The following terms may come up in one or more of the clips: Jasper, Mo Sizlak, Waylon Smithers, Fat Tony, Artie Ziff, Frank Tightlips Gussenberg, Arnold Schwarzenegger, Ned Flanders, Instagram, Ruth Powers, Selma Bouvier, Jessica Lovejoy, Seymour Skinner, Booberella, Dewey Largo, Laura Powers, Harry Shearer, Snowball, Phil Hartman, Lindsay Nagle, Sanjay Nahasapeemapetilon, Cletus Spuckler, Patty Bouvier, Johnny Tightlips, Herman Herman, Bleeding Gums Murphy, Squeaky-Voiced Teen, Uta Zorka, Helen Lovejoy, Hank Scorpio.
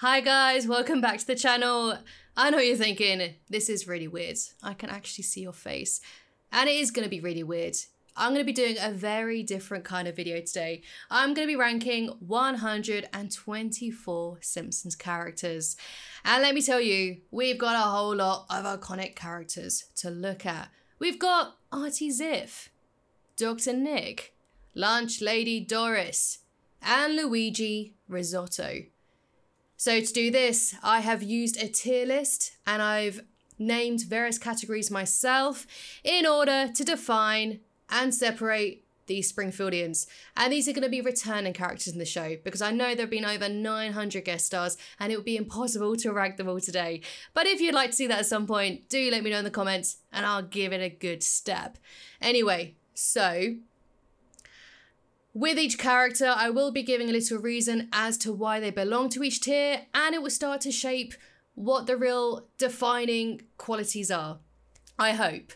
Hi guys, welcome back to the channel. I know you're thinking, this is really weird. I can actually see your face. And it is gonna be really weird. I'm gonna be doing a very different kind of video today. I'm gonna be ranking 124 Simpsons characters. And let me tell you, we've got a whole lot of iconic characters to look at. We've got Artie Ziff, Dr. Nick, Lunch Lady Doris, and Luigi Risotto. So to do this, I have used a tier list and I've named various categories myself in order to define and separate these Springfieldians. And these are going to be returning characters in the show because I know there have been over 900 guest stars and it would be impossible to rank them all today. But if you'd like to see that at some point, do let me know in the comments and I'll give it a good stab. Anyway, so with each character, I will be giving a little reason as to why they belong to each tier, and it will start to shape what the real defining qualities are, I hope.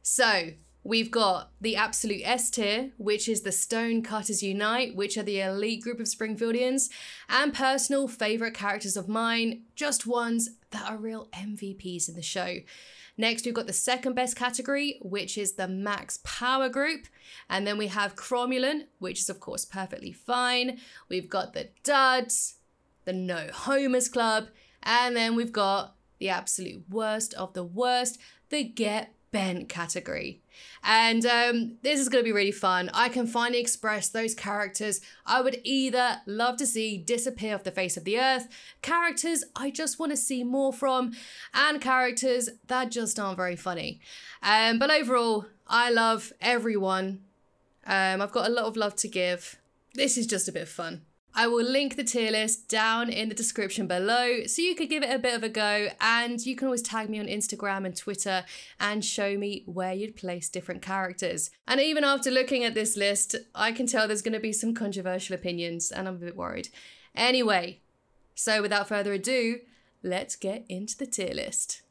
So we've got the absolute S tier, which is the Stonecutters Unite, which are the elite group of Springfieldians, and personal favorite characters of mine, just ones that are real MVPs in the show. Next, we've got the second best category, which is the Max Power Group. And then we have Cromulent, which is of course perfectly fine. We've got the Duds, the No Homers Club, and then we've got the absolute worst of the worst, the Get Bent category. And this is gonna be really fun. I can finally express those characters I would either love to see disappear off the face of the earth, characters I just wanna see more from, and characters that just aren't very funny. But overall, I love everyone. I've got a lot of love to give. This is just a bit of fun. I will link the tier list down in the description below so you could give it a bit of a go, and you can always tag me on Instagram and Twitter and show me where you'd place different characters. And even after looking at this list, I can tell there's going to be some controversial opinions and I'm a bit worried. Anyway, so without further ado, let's get into the tier list.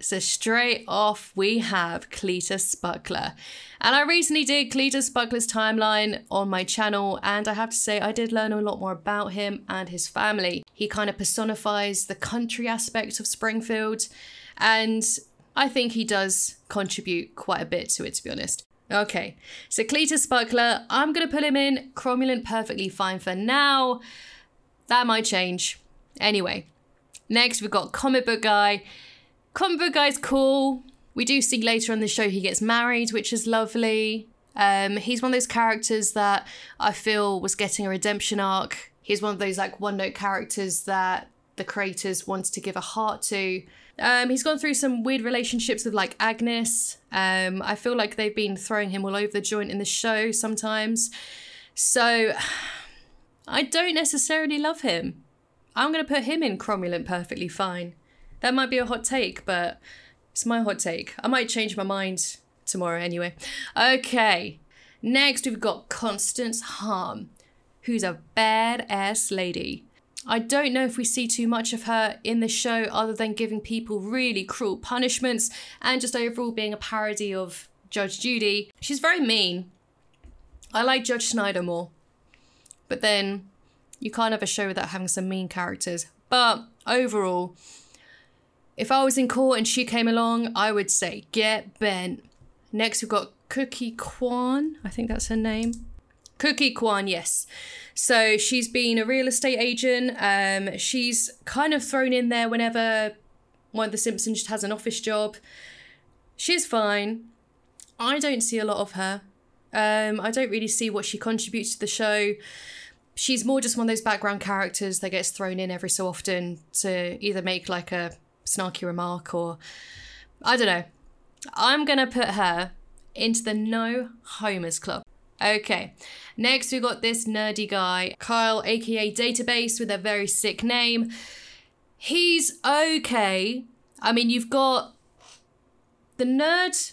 So straight off, we have Cletus Spuckler. And I recently did Cletus Spuckler's timeline on my channel, and I have to say I did learn a lot more about him and his family. He kind of personifies the country aspect of Springfield, and I think he does contribute quite a bit to it, to be honest. Okay, so Cletus Spuckler, I'm gonna put him in Cromulent perfectly fine for now. That might change. Anyway, next we've got Comic Book Guy. Comic Book Guy's cool. We do see later on the show he gets married, which is lovely. He's one of those characters that I feel was getting a redemption arc. He's one of those like one-note characters that the creators wanted to give a heart to. He's gone through some weird relationships with like Agnes. I feel like they've been throwing him all over the joint in the show sometimes. So I don't necessarily love him. I'm gonna put him in Cromulent perfectly fine. That might be a hot take, but it's my hot take. I might change my mind tomorrow anyway. Okay, next we've got Constance Harm, who's a badass lady. I don't know if we see too much of her in the show other than giving people really cruel punishments and just overall being a parody of Judge Judy. She's very mean. I like Judge Snyder more, but then you can't have a show without having some mean characters. But overall, if I was in court and she came along, I would say, get bent. Next, we've got Cookie Kwan. I think that's her name. Cookie Kwan, yes. So she's been a real estate agent. She's kind of thrown in there whenever one of the Simpsons just has an office job. She's fine. I don't see a lot of her. I don't really see what she contributes to the show. She's more just one of those background characters that gets thrown in every so often to either make like a snarky remark or I don't know. I'm gonna put her into the No Homers Club. Okay, next we've got this nerdy guy, Kyle, aka Database, with a very sick name. He's okay. I mean, you've got the nerd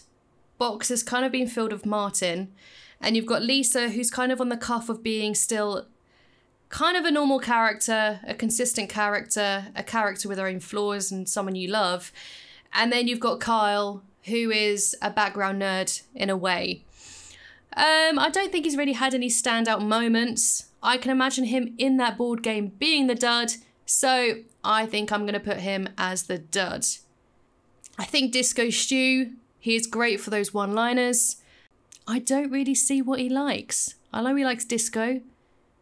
box has kind of been filled with Martin, and you've got Lisa, who's kind of on the cuff of being still kind of a normal character, a consistent character, a character with her own flaws and someone you love. And then you've got Kyle, who is a background nerd in a way. I don't think he's really had any standout moments. I can imagine him in that board game being the dud, So I think I'm going to put him as the dud. I think Disco Stew, he is great for those one-liners. I don't really see what he likes. I know he likes disco,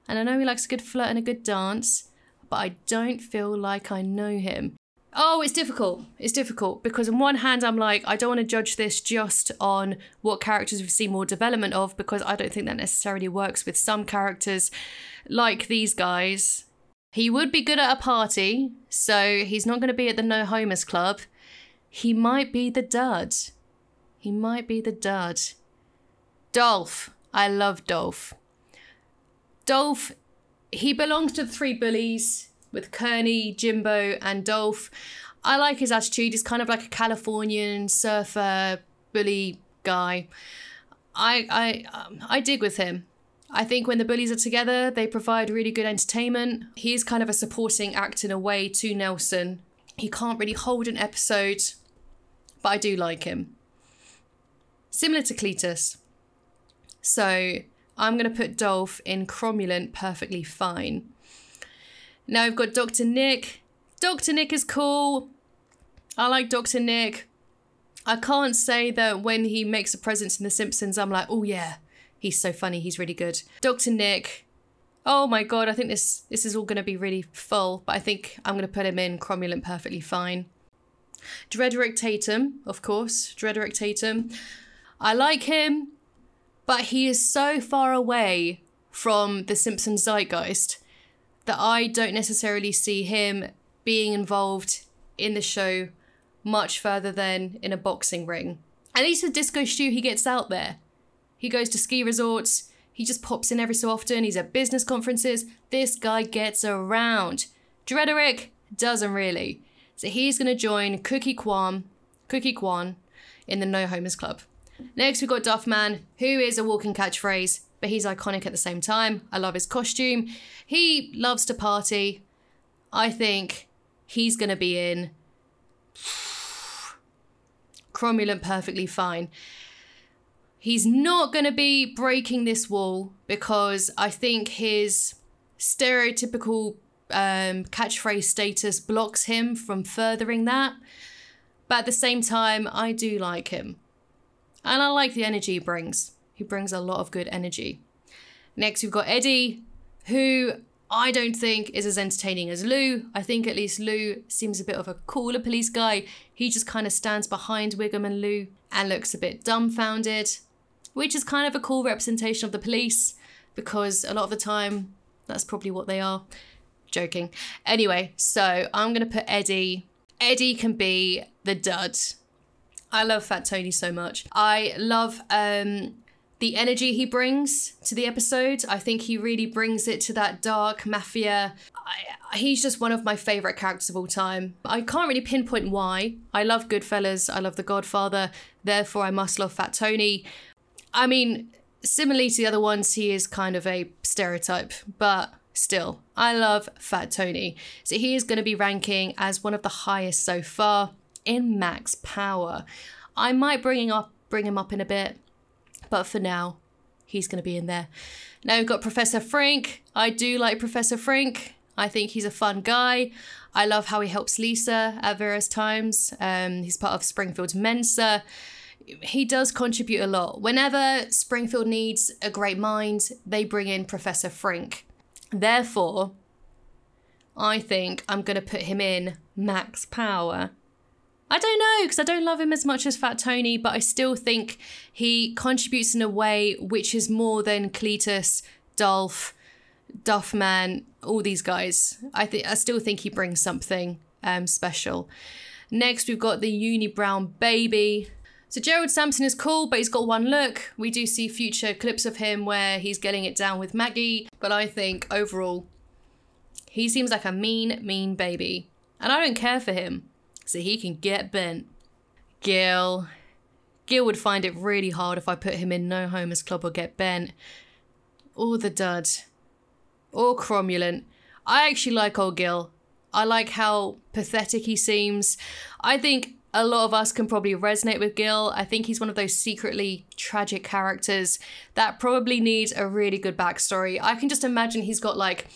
and I know he likes a good flirt and a good dance, but I don't feel like I know him. Oh, it's difficult. It's difficult because on one hand, I'm like, I don't want to judge this just on what characters we've seen more development of, because I don't think that necessarily works with some characters like these guys. He would be good at a party, so he's not going to be at the No Homers Club. He might be the dud. He might be the dud. Dolph. I love Dolph. Dolph, he belongs to the three bullies with Kearney, Jimbo and Dolph. I like his attitude. He's kind of like a Californian surfer bully guy. I dig with him. I think when the bullies are together, they provide really good entertainment. He's kind of a supporting act in a way to Nelson. He can't really hold an episode, but I do like him. Similar to Cletus. So I'm going to put Dolph in Cromulent perfectly fine. Now we've got Dr. Nick. Dr. Nick is cool. I like Dr. Nick. I can't say that when he makes a presence in The Simpsons, I'm like, oh yeah, he's so funny. He's really good. Dr. Nick. Oh my God, I think this is all going to be really full, but I think I'm going to put him in Cromulent perfectly fine. Drederick Tatum, of course. Drederick Tatum. I like him. But he is so far away from the Simpsons zeitgeist that I don't necessarily see him being involved in the show much further than in a boxing ring. At least with Disco Stew, he gets out there. He goes to ski resorts. He just pops in every so often. He's at business conferences. This guy gets around. Drederick doesn't really. So he's going to join Cookie Kwan in the No Homers Club. Next, we've got Duff Man, who is a walking catchphrase, but he's iconic at the same time. I love his costume. He loves to party. I think he's going to be in Cromulent perfectly fine. He's not going to be breaking this wall because I think his stereotypical catchphrase status blocks him from furthering that. But at the same time, I do like him. And I like the energy he brings. He brings a lot of good energy. Next, we've got Eddie, who I don't think is as entertaining as Lou. I think at least Lou seems a bit of a cooler police guy. He just kind of stands behind Wiggum and Lou and looks a bit dumbfounded, which is kind of a cool representation of the police because a lot of the time, that's probably what they are. Joking. Anyway, so I'm going to put Eddie. Eddie can be the dud. I love Fat Tony so much. I love the energy he brings to the episode. I think he really brings it to that dark mafia. He's just one of my favourite characters of all time. I can't really pinpoint why. I love Goodfellas. I love The Godfather. Therefore, I must love Fat Tony. I mean, similarly to the other ones, he is kind of a stereotype, but still, I love Fat Tony. So he is going to be ranking as one of the highest so far. In Max Power. I might bring him up in a bit, but for now, he's going to be in there. Now we've got Professor Frink. I do like Professor Frink. I think he's a fun guy. I love how he helps Lisa at various times. He's part of Springfield Mensa. He does contribute a lot. Whenever Springfield needs a great mind, they bring in Professor Frink. Therefore, I think I'm going to put him in Max Power. I don't know, because I don't love him as much as Fat Tony, but I still think he contributes in a way which is more than Cletus, Dolph, Duffman, all these guys. I still think he brings something special. Next, we've got the Uni-Brown Baby. So Gerald Sampson is cool, but he's got one look. We do see future clips of him where he's getting it down with Maggie, but I think overall, he seems like a mean, mean baby, and I don't care for him. So he can get bent. Gil. Gil would find it really hard if I put him in No Homers Club or Get Bent. Or the dud. Or Cromulent. I actually like old Gil. I like how pathetic he seems. I think a lot of us can probably resonate with Gil. I think he's one of those secretly tragic characters that probably needs a really good backstory. I can just imagine he's got like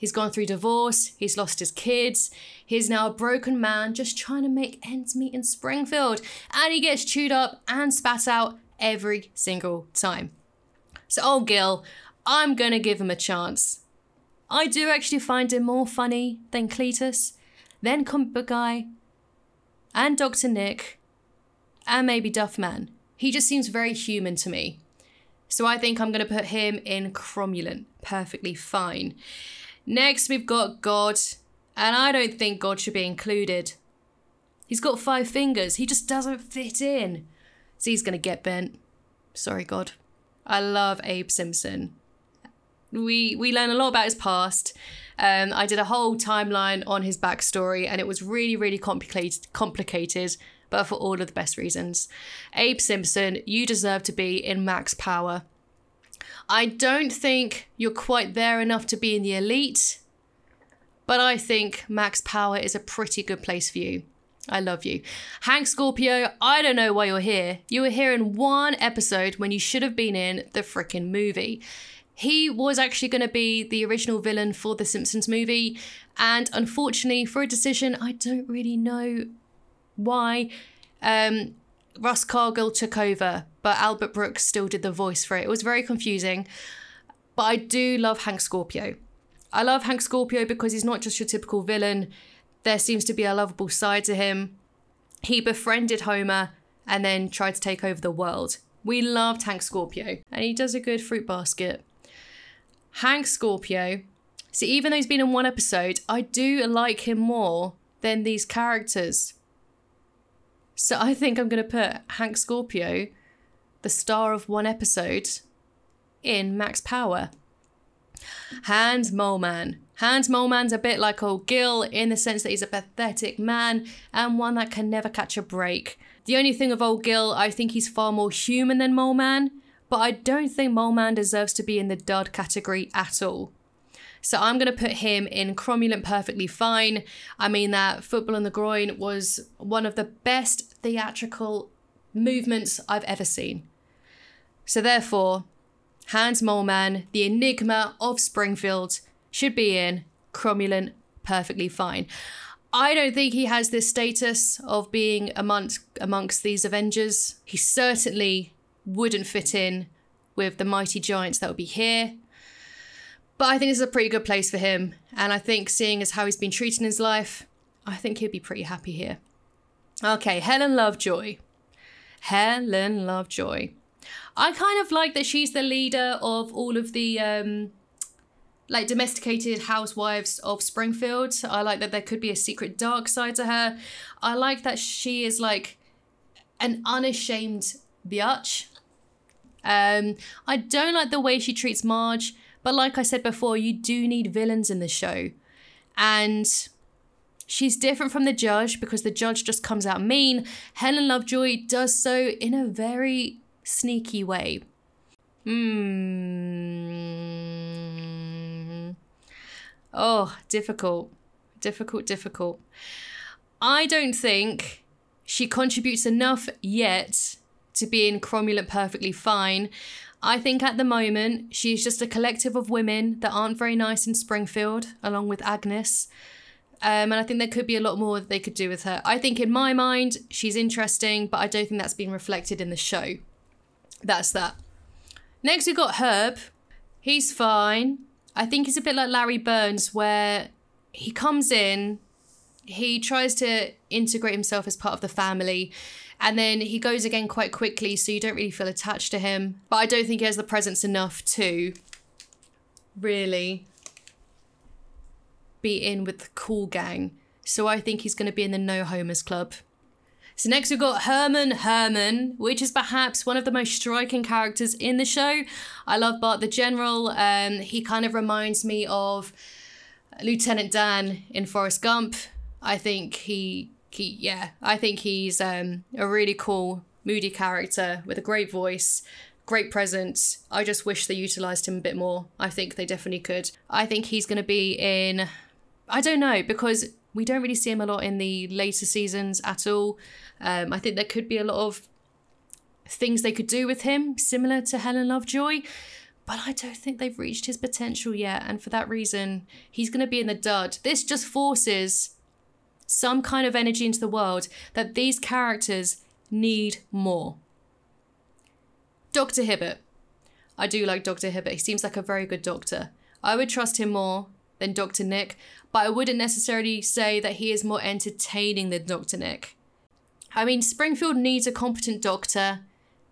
He's gone through divorce, he's lost his kids, he's now a broken man just trying to make ends meet in Springfield, and he gets chewed up and spat out every single time. So old Gil, I'm gonna give him a chance. I do actually find him more funny than Cletus, then Comic Book Guy, and Dr. Nick, and maybe Duffman. He just seems very human to me. So I think I'm gonna put him in Cromulent, perfectly fine. Next, we've got God, and I don't think God should be included. He's got 5 fingers. He just doesn't fit in. So he's going to get bent. Sorry, God. I love Abe Simpson. We learn a lot about his past. I did a whole timeline on his backstory, and it was really, really complicated, but for all of the best reasons. Abe Simpson, you deserve to be in Max Power. I don't think you're quite there enough to be in the elite, but I think Max Power is a pretty good place for you. I love you. Hank Scorpio, I don't know why you're here. You were here in 1 episode when you should have been in the frickin' movie. He was actually going to be the original villain for the Simpsons movie, and unfortunately for a decision, I don't really know why, Russ Cargill took over, but Albert Brooks still did the voice for it. It was very confusing, but I do love Hank Scorpio. I love Hank Scorpio because he's not just your typical villain. There seems to be a lovable side to him. He befriended Homer and then tried to take over the world. We loved Hank Scorpio, and he does a good fruit basket. Hank Scorpio, so even though he's been in 1 episode, I do like him more than these characters. So I think I'm going to put Hank Scorpio, the star of 1 episode, in Max Power. Hans Moleman. Hans Moleman's a bit like old Gil in the sense that he's a pathetic man and one that can never catch a break. The only thing of old Gil, I think he's far more human than Moleman, but I don't think Moleman deserves to be in the dud category at all. So I'm going to put him in Cromulent, perfectly fine. I mean, that Football on the Groin was one of the best theatrical movements I've ever seen. So therefore, Hans Moleman, the enigma of Springfield, should be in Cromulent, perfectly fine. I don't think he has this status of being amongst these Avengers. He certainly wouldn't fit in with the mighty giants that would be here. But I think this is a pretty good place for him. And I think, seeing as how he's been treated in his life, I think he'd be pretty happy here. Okay, Helen Lovejoy. Helen Lovejoy. I kind of like that she's the leader of all of the like domesticated housewives of Springfield. I like that there could be a secret dark side to her. I like that she is like an unashamed biatch. I don't like the way she treats Marge. But like I said before, you do need villains in the show. And she's different from the judge because the judge just comes out mean. Helen Lovejoy does so in a very sneaky way. Oh, difficult. Difficult, difficult. I don't think she contributes enough yet to be in Cromulent, perfectly fine. I think at the moment, she's just a collective of women that aren't very nice in Springfield, along with Agnes. And I think there could be a lot more that they could do with her. I think in my mind, she's interesting, but I don't think that's been reflected in the show. That's that. Next, we've got Herb. He's fine. I think he's a bit like Larry Burns, where he comes in, he tries to integrate himself as part of the family, and then he goes again quite quickly, so you don't really feel attached to him. But I don't think he has the presence enough to really be in with the cool gang. So I think he's going to be in the No Homers Club. So next we've got Herman Herman, which is perhaps one of the most striking characters in the show. I love Bart the General. He kind of reminds me of Lieutenant Dan in Forrest Gump. I think he's a really cool, moody character with a great voice, great presence. I just wish they utilised him a bit more. I think they definitely could. I think he's going to be in, I don't know, because we don't really see him a lot in the later seasons at all. I think there could be a lot of things they could do with him, similar to Helen Lovejoy. but I don't think they've reached his potential yet, and for that reason, he's going to be in the dud. This just forces some kind of energy into the world that these characters need more. Dr. Hibbert. I do like Dr. Hibbert. He seems like a very good doctor. I would trust him more than Dr. Nick, but I wouldn't necessarily say that he is more entertaining than Dr. Nick. I mean, Springfield needs a competent doctor,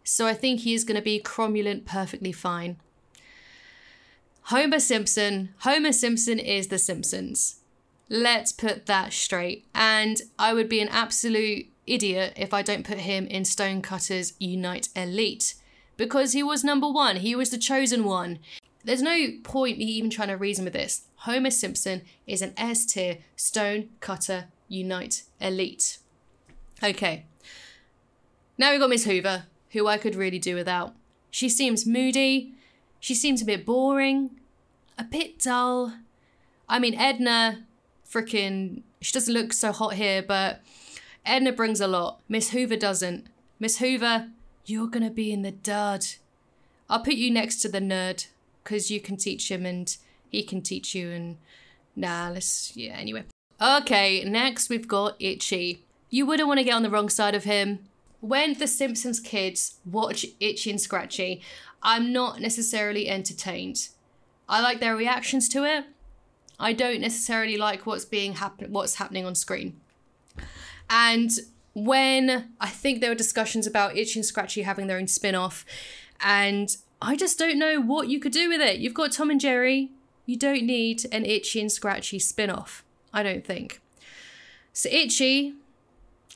so I think he is going to be cromulent perfectly fine. Homer Simpson. Homer Simpson is The Simpsons. Let's put that straight. And I would be an absolute idiot if I don't put him in Stonecutter's Unite Elite, because he was number one. He was the chosen one. There's no point me even trying to reason with this. Homer Simpson is an S-tier Stonecutter Unite Elite. Okay, now we've got Miss Hoover, who I could really do without. She seems moody, she seems a bit boring, a bit dull. I mean, Edna, frickin', she doesn't look so hot here, but Edna brings a lot. Miss Hoover doesn't. Miss Hoover, you're gonna be in the dud. I'll put you next to the nerd, because you can teach him and he can teach you and... Nah, let's... yeah, anyway. Okay, next we've got Itchy. You wouldn't want to get on the wrong side of him. When the Simpsons kids watch Itchy and Scratchy, I'm not necessarily entertained. I like their reactions to it. I don't necessarily like what's happening on screen. And when I think there were discussions about Itchy and Scratchy having their own spin-off, and I just don't know what you could do with it. You've got Tom and Jerry. You don't need an Itchy and Scratchy spin-off, I don't think. So Itchy,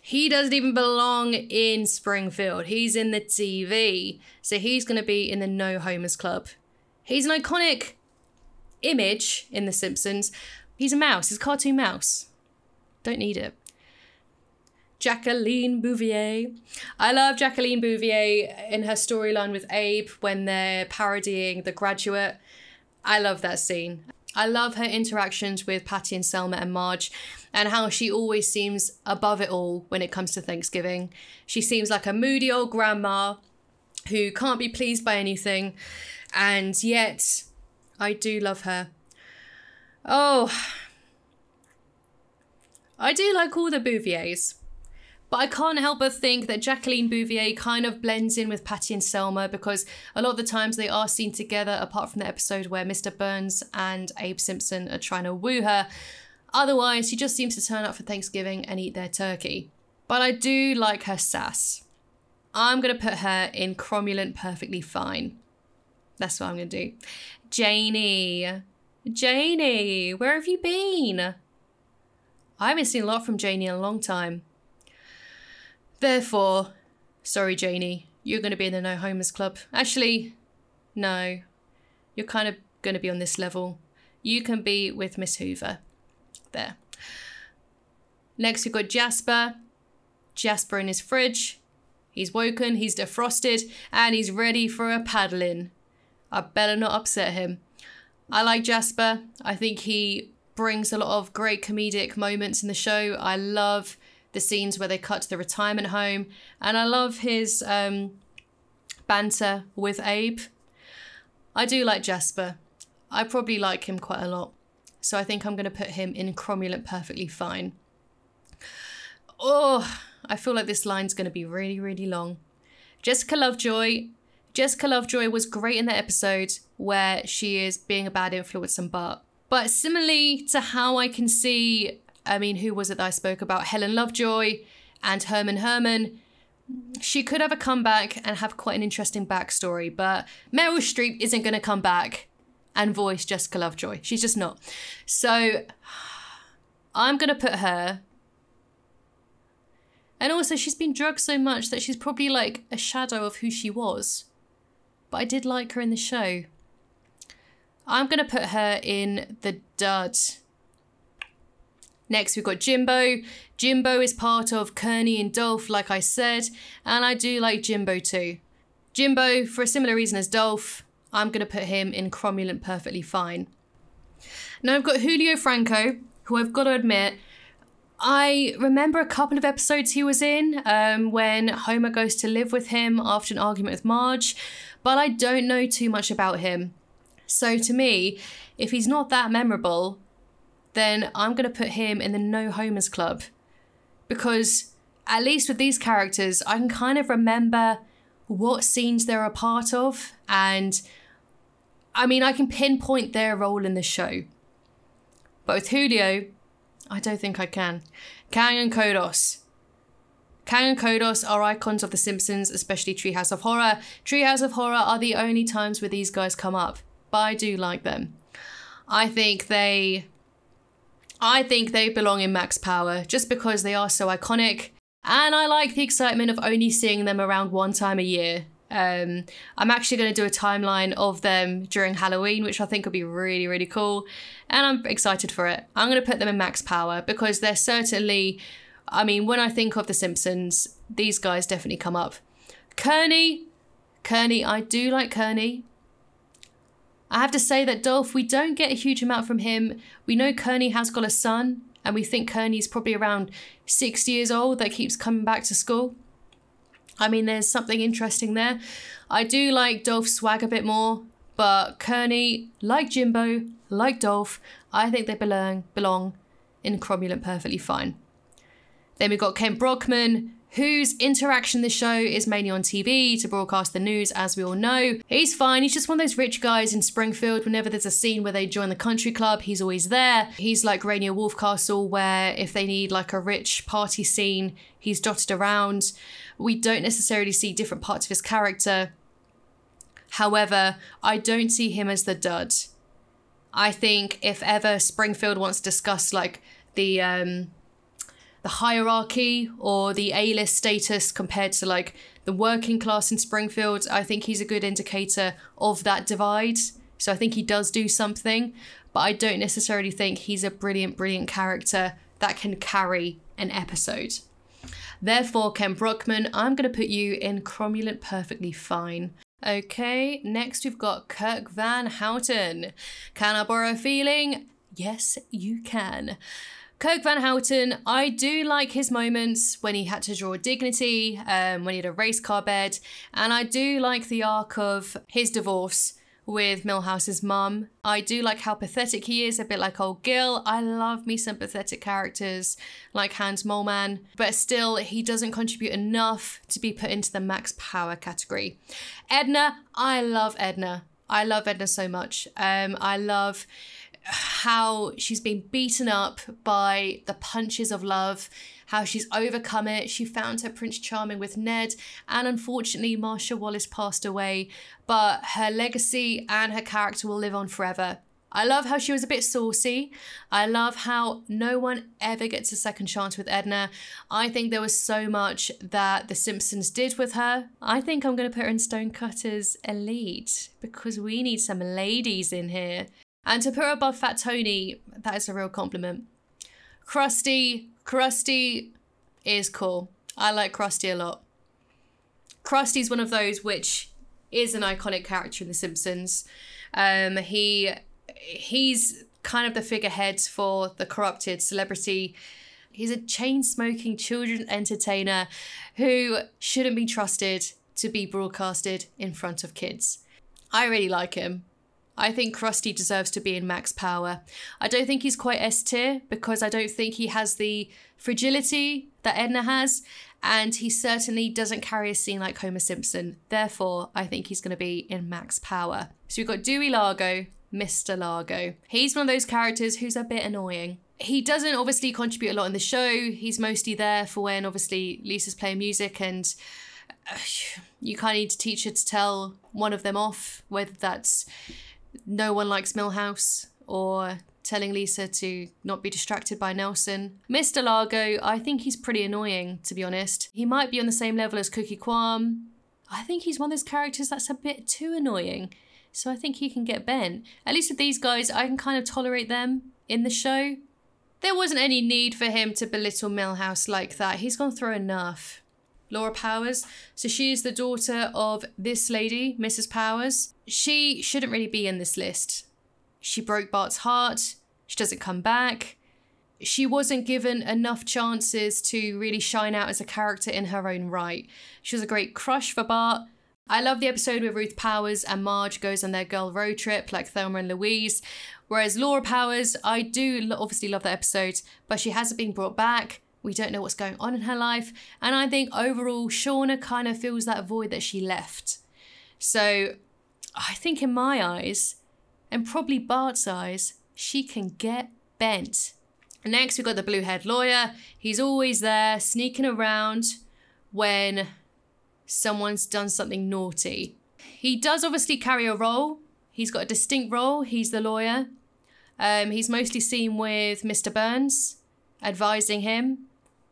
he doesn't even belong in Springfield. He's in the TV. So he's going to be in the No Homers Club. He's an iconic image in The Simpsons. He's a mouse. He's a cartoon mouse. Don't need it. Jacqueline Bouvier. I love Jacqueline Bouvier in her storyline with Abe when they're parodying The Graduate. I love that scene. I love her interactions with Patty and Selma and Marge, and how she always seems above it all when it comes to Thanksgiving. She seems like a moody old grandma who can't be pleased by anything, and yet I do love her. Oh, I do like all the Bouviers, but I can't help but think that Jacqueline Bouvier kind of blends in with Patty and Selma, because a lot of the times they are seen together, apart from the episode where Mr. Burns and Abe Simpson are trying to woo her. Otherwise, she just seems to turn up for Thanksgiving and eat their turkey. But I do like her sass. I'm going to put her in cromulent perfectly fine. That's what I'm going to do. Janie. Janie, where have you been? I haven't seen a lot from Janie in a long time. Therefore, sorry Janie, you're going to be in the No Homers Club. Actually, no, you're kind of going to be on this level. You can be with Miss Hoover. There. Next we've got Jasper. Jasper in his fridge. He's woken, he's defrosted, and he's ready for a paddling. I better not upset him. I like Jasper. I think he brings a lot of great comedic moments in the show. I love the scenes where they cut to the retirement home, and I love his banter with Abe. I do like Jasper. I probably like him quite a lot, so I think I'm going to put him in cromulent perfectly fine. Oh, I feel like this line's going to be really, really long. Jessica Lovejoy. Jessica Lovejoy was great in the episode where she is being a bad influence on Bart, but similarly to how I can see, I mean, who was it that I spoke about? Helen Lovejoy and Herman. She could have a comeback and have quite an interesting backstory, but Meryl Streep isn't going to come back and voice Jessica Lovejoy. She's just not. So I'm going to put her. And also, she's been drugged so much that she's probably like a shadow of who she was. But I did like her in the show. I'm going to put her in the dud. Next, we've got Jimbo. Jimbo is part of Kearney and Dolph, like I said, and I do like Jimbo too. Jimbo, for a similar reason as Dolph, I'm going to put him in cromulent perfectly fine. Now I've got Julio Franco, who I've got to admit, I remember a couple of episodes he was in when Homer goes to live with him after an argument with Marge, but I don't know too much about him. So to me, if he's not that memorable, then I'm going to put him in the No Homers Club, because at least with these characters, I can kind of remember what scenes they're a part of, and I mean, I can pinpoint their role in the show. But with Julio, I don't think I can. Kang and Kodos. Kang and Kodos are icons of The Simpsons, especially Treehouse of Horror. Treehouse of Horror are the only times where these guys come up, but I do like them. I think they belong in Max Power just because they are so iconic, and I like the excitement of only seeing them around one time a year. I'm actually going to do a timeline of them during Halloween, which I think would be really, really cool, and I'm excited for it. I'm going to put them in Max Power because they're certainly, I mean, when I think of The Simpsons, these guys definitely come up. Kearney, I do like Kearney. I have to say that Dolph, we don't get a huge amount from him. We know Kearney has got a son, and we think Kearney's probably around 6 years old that keeps coming back to school. I mean, there's something interesting there. I do like Dolph's swag a bit more, but Kearney, like Jimbo, like Dolph, I think they belong in Cromulent perfectly fine. Then we've got Kent Brockman, whose interaction in the show is mainly on TV to broadcast the news, as we all know. He's fine, he's just one of those rich guys in Springfield. Whenever there's a scene where they join the country club, he's always there. He's like Rainier Wolfcastle, where if they need like a rich party scene, he's dotted around. We don't necessarily see different parts of his character. However, I don't see him as the dud. I think if ever Springfield wants to discuss like the hierarchy or the A-list status compared to like the working class in Springfield, I think he's a good indicator of that divide. So I think he does do something, but I don't necessarily think he's a brilliant, brilliant character that can carry an episode. Therefore, Ken Brockman, I'm going to put you in Cromulent perfectly fine. Okay, next we've got Kirk Van Houten. Can I borrow a feeling? Yes, you can. Kirk Van Houten, I do like his moments when he had to draw Dignity, when he had a race car bed, and I do like the arc of his divorce with Milhouse's mum. I do like how pathetic he is, a bit like old Gil. I love me some pathetic characters like Hans Moleman, but still he doesn't contribute enough to be put into the Max Power category. Edna, I love Edna. I love Edna so much. I love how she's been beaten up by the punches of love, how she's overcome it. She found her Prince Charming with Ned, and unfortunately Marcia Wallace passed away, but her legacy and her character will live on forever. I love how she was a bit saucy. I love how no one ever gets a second chance with Edna. I think there was so much that The Simpsons did with her. I think I'm going to put her in Stonecutters Elite because we need some ladies in here. And to put her above Fat Tony, that is a real compliment. Krusty is cool. I like Krusty a lot. Krusty's one of those which is an iconic character in The Simpsons. He's kind of the figurehead for the corrupted celebrity. He's a chain-smoking children's entertainer who shouldn't be trusted to be broadcasted in front of kids. I really like him. I think Krusty deserves to be in Max Power. I don't think he's quite S tier because I don't think he has the fragility that Edna has, and he certainly doesn't carry a scene like Homer Simpson. Therefore, I think he's going to be in Max Power. So we've got Dewey Largo, Mr. Largo. He's one of those characters who's a bit annoying. He doesn't obviously contribute a lot in the show. He's mostly there for when obviously Lisa's playing music and you kind of need a teacher to tell one of them off, whether that's No One Likes Milhouse or telling Lisa to not be distracted by Nelson. Mr. Largo, I think he's pretty annoying, to be honest. He might be on the same level as Cookie Kwam. I think he's one of those characters that's a bit too annoying, so I think he can get bent. At least with these guys, I can kind of tolerate them in the show. There wasn't any need for him to belittle Milhouse like that. He's gone through enough. Laura Powers. So she is the daughter of this lady, Mrs. Powers. She shouldn't really be in this list. She broke Bart's heart. She doesn't come back. she wasn't given enough chances to really shine out as a character in her own right. She was a great crush for Bart. I love the episode where Ruth Powers and Marge goes on their girl road trip like Thelma and Louise, whereas Laura Powers, I do obviously love that episode, but she hasn't been brought back. We don't know what's going on in her life, and I think overall Shauna kind of fills that void that she left. So I think in my eyes, and probably Bart's eyes, she can get bent. Next, we've got the blue-haired lawyer. He's always there, sneaking around when someone's done something naughty. He does obviously carry a role. He's got a distinct role. He's the lawyer. He's mostly seen with Mr. Burns, advising him,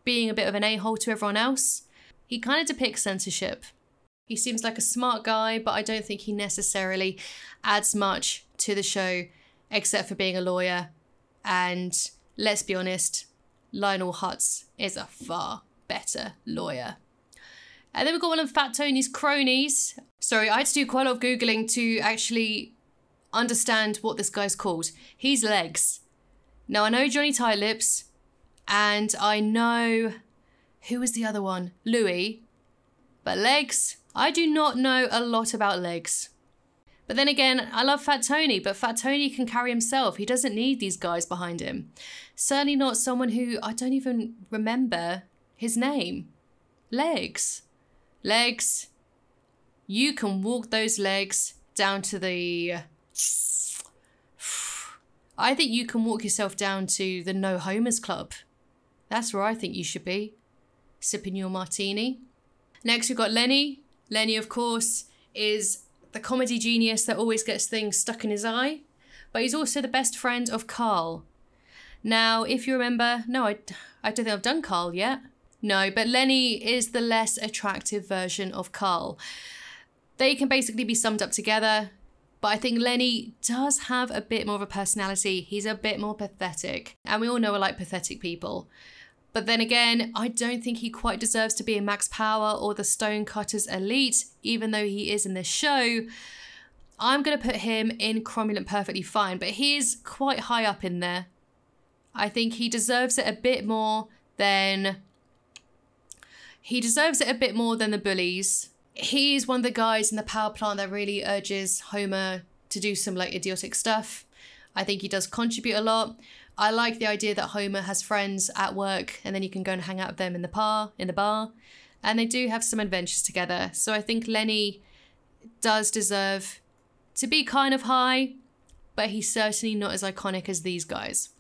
being a bit of an a-hole to everyone else. He kind of depicts censorship. He seems like a smart guy, but I don't think he necessarily adds much to the show, except for being a lawyer. And let's be honest, Lionel Hutz is a far better lawyer. And then we've got one of Fat Tony's cronies. Sorry, I had to do quite a lot of Googling to actually understand what this guy's called. He's Legs. Now, I know Johnny Tightlips, and I know, who was the other one? Louie. But Legs, I do not know a lot about Legs. But then again, I love Fat Tony, but Fat Tony can carry himself. He doesn't need these guys behind him. Certainly not someone who, I don't even remember his name. Legs. Legs. You can walk those legs down to the... I think you can walk yourself down to the No Homers Club. That's where I think you should be, sipping your martini. Next, we've got Lenny. Lenny, of course, is the comedy genius that always gets things stuck in his eye, but he's also the best friend of Carl. Now, if you remember, no, I don't think I've done Carl yet. No, but Lenny is the less attractive version of Carl. They can basically be summed up together, but I think Lenny does have a bit more of a personality. He's a bit more pathetic, and we all know I like pathetic people. But then again, I don't think he quite deserves to be in Max Power or the Stonecutters Elite, even though he is in this show. I'm going to put him in Cromulent Perfectly Fine, but he is quite high up in there. I think he deserves it a bit more than... He deserves it a bit more than the bullies. He is one of the guys in the power plant that really urges Homer to do some like idiotic stuff. I think he does contribute a lot. I like the idea that Homer has friends at work and then you can go and hang out with them in the bar, and they do have some adventures together. So I think Lenny does deserve to be kind of high, but he's certainly not as iconic as these guys.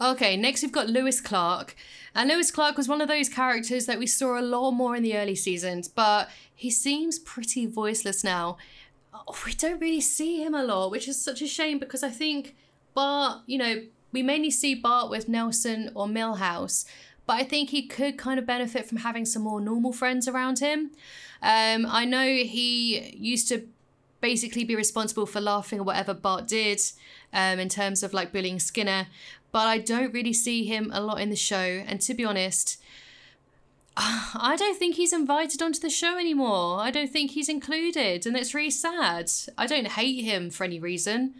Okay, next we've got Lewis Clark. And Lewis Clark was one of those characters that we saw a lot more in the early seasons, but he seems pretty voiceless now. We don't really see him a lot, which is such a shame because I think Bart, you know, we mainly see Bart with Nelson or Milhouse, but I think he could kind of benefit from having some more normal friends around him. I know he used to basically be responsible for laughing at whatever Bart did in terms of like bullying Skinner, but I don't really see him a lot in the show. And to be honest, I don't think he's invited onto the show anymore. I don't think he's included, and it's really sad. I don't hate him for any reason,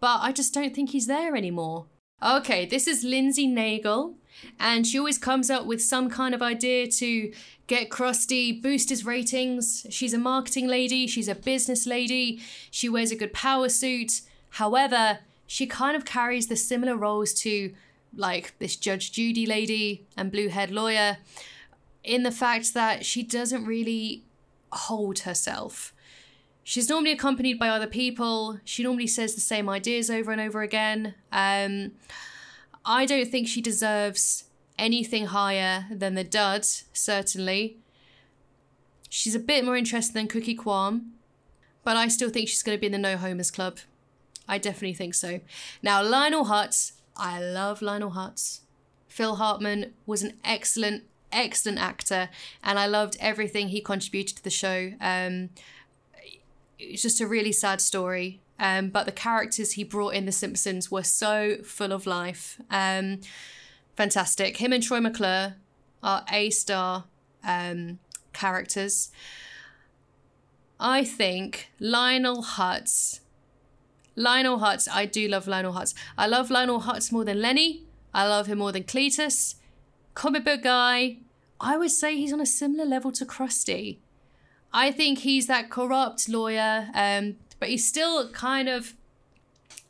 but I just don't think he's there anymore. Okay, this is Lindsay Nagle, and she always comes up with some kind of idea to get Krusty, boost his ratings. She's a marketing lady, she's a business lady, she wears a good power suit. However, she kind of carries the similar roles to like this Judge Judy lady and blue-haired lawyer in the fact that she doesn't really hold herself. She's normally accompanied by other people. She normally says the same ideas over and over again. I don't think she deserves anything higher than the dud, certainly. She's a bit more interesting than Cookie Kwam, but I still think she's going to be in the No Homers Club. I definitely think so. Now, Lionel Hutz. I love Lionel Hutz. Phil Hartman was an excellent, excellent actor, and I loved everything he contributed to the show. It's just a really sad story, but the characters he brought in The Simpsons were so full of life. Fantastic. Him and Troy McClure are A-star characters. I think Lionel Hutz, I do love Lionel Hutz. I love Lionel Hutz more than Lenny. I love him more than Cletus. Comic book guy. I would say he's on a similar level to Krusty. I think he's that corrupt lawyer, but he's still kind of,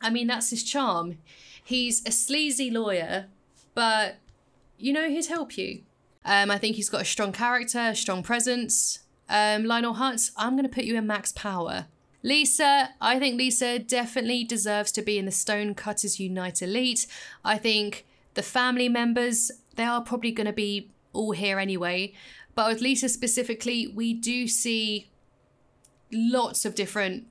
I mean, that's his charm. He's a sleazy lawyer, but, you know, he'd help you. I think he's got a strong character, a strong presence. Lionel Hutz, I'm going to put you in max power. Lisa, I think Lisa definitely deserves to be in the Stonecutters Unite Elite. I think the family members, they are probably going to be all here anyway. But with Lisa specifically, we do see lots of different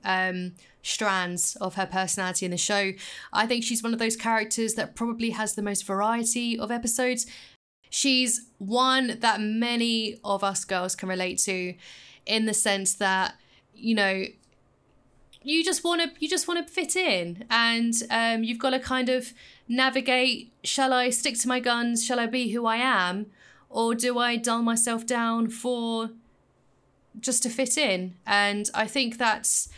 strands of her personality in the show. I think she's one of those characters that probably has the most variety of episodes. She's one that many of us girls can relate to, in the sense that, you know, you just want to fit in, and you've got to kind of navigate, shall I stick to my guns, shall I be who I am, or do I dull myself down for just to fit in? And I think that's,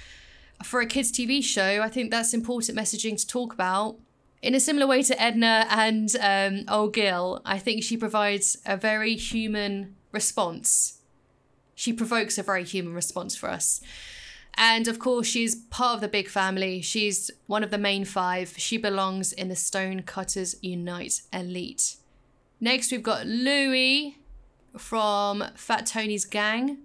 for a kids TV show, I think that's important messaging to talk about. In a similar way to Edna and Old Gil, I think she provides a very human response. She provokes a very human response for us. And of course, she's part of the big family. She's one of the main five. She belongs in the Stonecutters Unite Elite. Next, we've got Louie from Fat Tony's gang.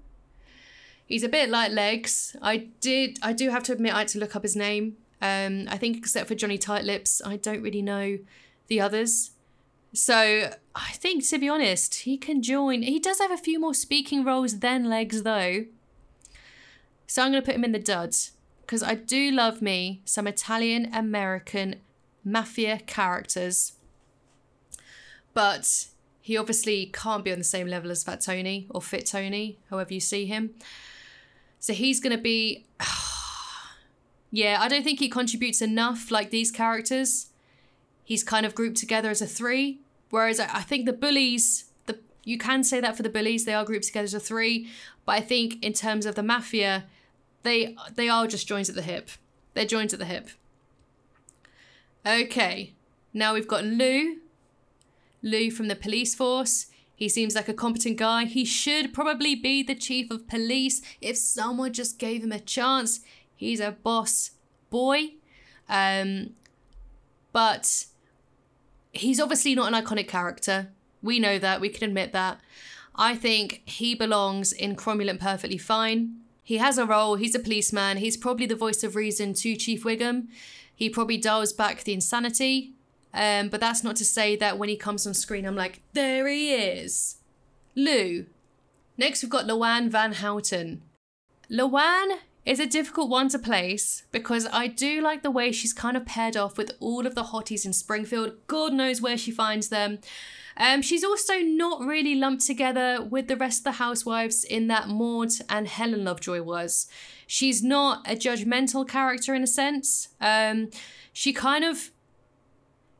He's a bit like Legs. I do have to admit, I had to look up his name. I think except for Johnny Tightlips, I don't really know the others. So I think, to be honest, he can join. He does have a few more speaking roles than Legs, though. So I'm going to put him in the duds, because I do love me some Italian-American mafia characters. But he obviously can't be on the same level as Fat Tony or Fit Tony, however you see him. So he's going to be... yeah, I don't think he contributes enough like these characters. He's kind of grouped together as a three. Whereas I think the bullies, you can say that for the bullies, they are grouped together as a three. But I think in terms of the mafia, they are just joined at the hip. They're joined at the hip. Okay, now we've got Lou. Lou from the police force. He seems like a competent guy. He should probably be the chief of police if someone just gave him a chance. He's a boss boy. But he's obviously not an iconic character. We know that. We can admit that. I think he belongs in Cromulent Perfectly Fine. He has a role. He's a policeman. He's probably the voice of reason to Chief Wiggum. He probably dials back the insanity. But that's not to say that when he comes on screen, I'm like, there he is. Lou. Next, we've got Luann Van Houten. Luann is a difficult one to place, because I do like the way she's kind of paired off with all of the hotties in Springfield. God knows where she finds them. She's also not really lumped together with the rest of the housewives in that Maud and Helen Lovejoy was. She's not a judgmental character in a sense.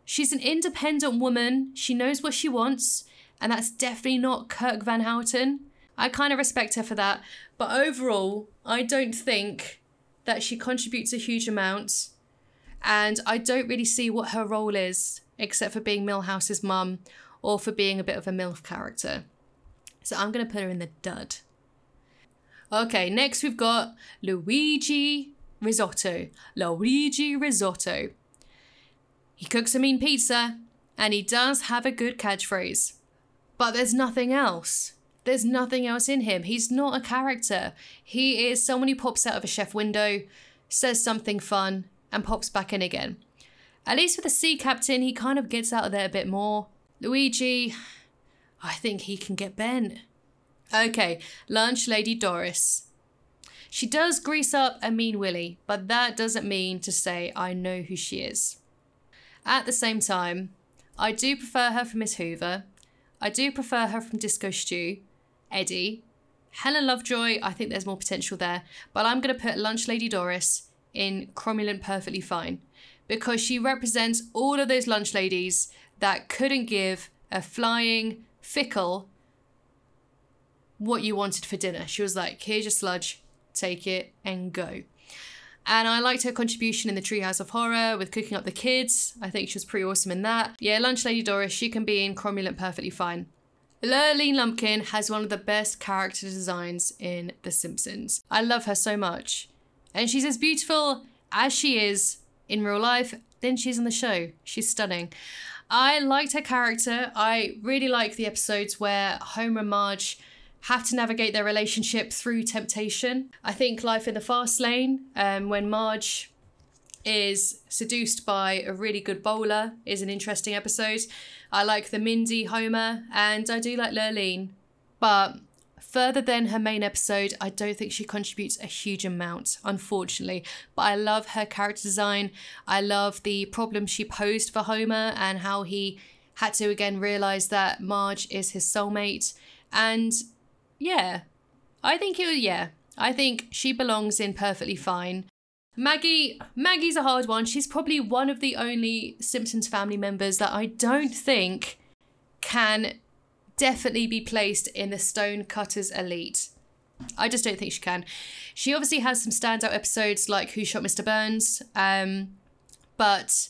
She's an independent woman. She knows what she wants, and that's definitely not Kirk Van Houten. I kind of respect her for that, but overall, I don't think that she contributes a huge amount, and I don't really see what her role is, except for being Milhouse's mum or for being a bit of a MILF character. So I'm going to put her in the dud. Okay, next we've got Luigi Risotto. Luigi Risotto. He cooks a mean pizza, and he does have a good catchphrase. But there's nothing else. There's nothing else in him. He's not a character. He is someone who pops out of a chef window, says something fun, and pops back in again. At least with the sea captain, he kind of gets out of there a bit more. Luigi, I think he can get bent. Okay, Lunch Lady Doris. She does grease up a mean Willy, but that doesn't mean to say I know who she is. At the same time, I do prefer her from Miss Hoover. I do prefer her from Disco Stew, Eddie. Helen Lovejoy, I think there's more potential there. But I'm going to put Lunch Lady Doris in Cromulent Perfectly Fine, because she represents all of those lunch ladies that couldn't give a flying fickle what you wanted for dinner. She was like, here's your sludge, take it and go. And I liked her contribution in the Treehouse of Horror with cooking up the kids. I think she was pretty awesome in that. Yeah, Lunch Lady Doris, she can be in Cromulent perfectly fine. Lurleen Lumpkin has one of the best character designs in The Simpsons. I love her so much. And she's as beautiful as she is in real life, then she's on the show. She's stunning. I liked her character. I really like the episodes where Homer and Marge have to navigate their relationship through temptation. I think Life in the Fast Lane, when Marge is seduced by a really good bowler, is an interesting episode. I like the Mindy Homer, and I do like Lurleen. But further than her main episode, I don't think she contributes a huge amount, unfortunately. But I love her character design. I love the problem she posed for Homer and how he had to again realise that Marge is his soulmate. And yeah, I think she belongs in perfectly fine. Maggie's a hard one. She's probably one of the only Simpsons family members that I don't think can definitely be placed in the Stonecutters elite. I just don't think she can. She obviously has some standout episodes like Who Shot Mr. Burns, but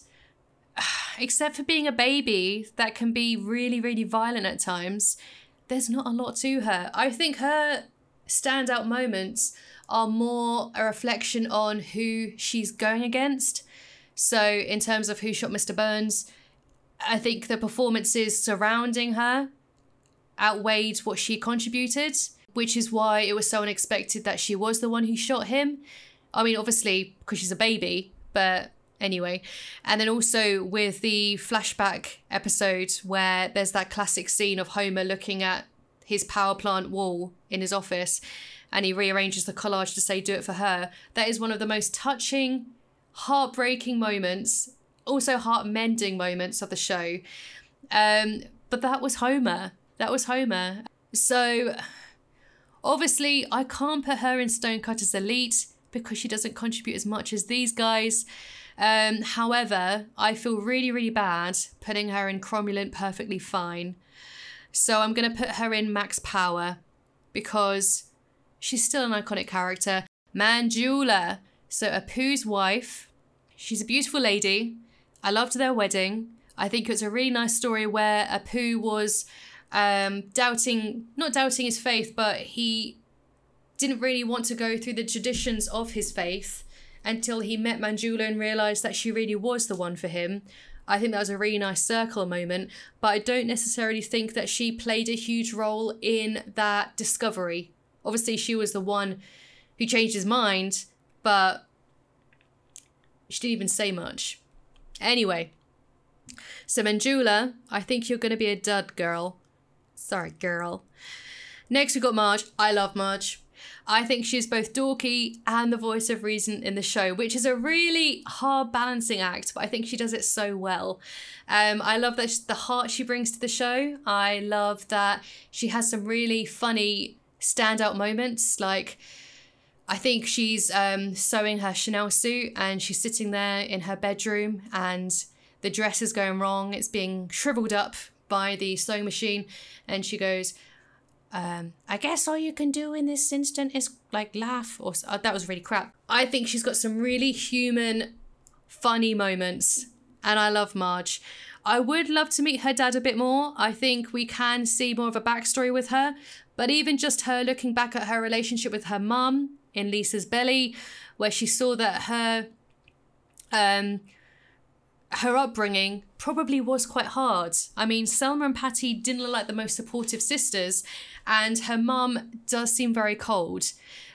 except for being a baby that can be really, really violent at times, there's not a lot to her. I think her standout moments are more a reflection on who she's going against. So in terms of Who Shot Mr. Burns, I think the performances surrounding her outweighed what she contributed, which is why it was so unexpected that she was the one who shot him. I mean, obviously, because she's a baby, but anyway. And then also with the flashback episode where there's that classic scene of Homer looking at his power plant wall in his office, and he rearranges the collage to say, do it for her. That is one of the most touching, heartbreaking moments, also heart-mending moments of the show. But that was Homer. That was Homer. So obviously I can't put her in Stonecutters Elite because she doesn't contribute as much as these guys. However, I feel really, really bad putting her in Cromulent perfectly fine. So I'm going to put her in Max Power because she's still an iconic character. Manjula, so Apu's wife. She's a beautiful lady. I loved their wedding. I think it's a really nice story where Apu was not doubting his faith, but he didn't really want to go through the traditions of his faith until he met Manjula and realised that she really was the one for him. I think that was a really nice circle moment, but I don't necessarily think that she played a huge role in that discovery. Obviously, she was the one who changed his mind, but she didn't even say much. Anyway, so Manjula, I think you're going to be a dud, girl. Sorry, girl. Next, we've got Marge. I love Marge. I think she's both dorky and the voice of reason in the show, which is a really hard balancing act, but I think she does it so well. I love that the heart she brings to the show. I love that she has some really funny standout moments, like I think she's sewing her Chanel suit and she's sitting there in her bedroom and the dress is going wrong. It's being shriveled up by the sewing machine and she goes, I guess all you can do in this instant is like laugh, or that was really crap. I think she's got some really human, funny moments, and I love Marge. I would love to meet her dad a bit more. I think we can see more of a backstory with her, but even just her looking back at her relationship with her mum in Lisa's Belly, where she saw that her her upbringing probably was quite hard. I mean, Selma and Patty didn't look like the most supportive sisters, and her mum does seem very cold.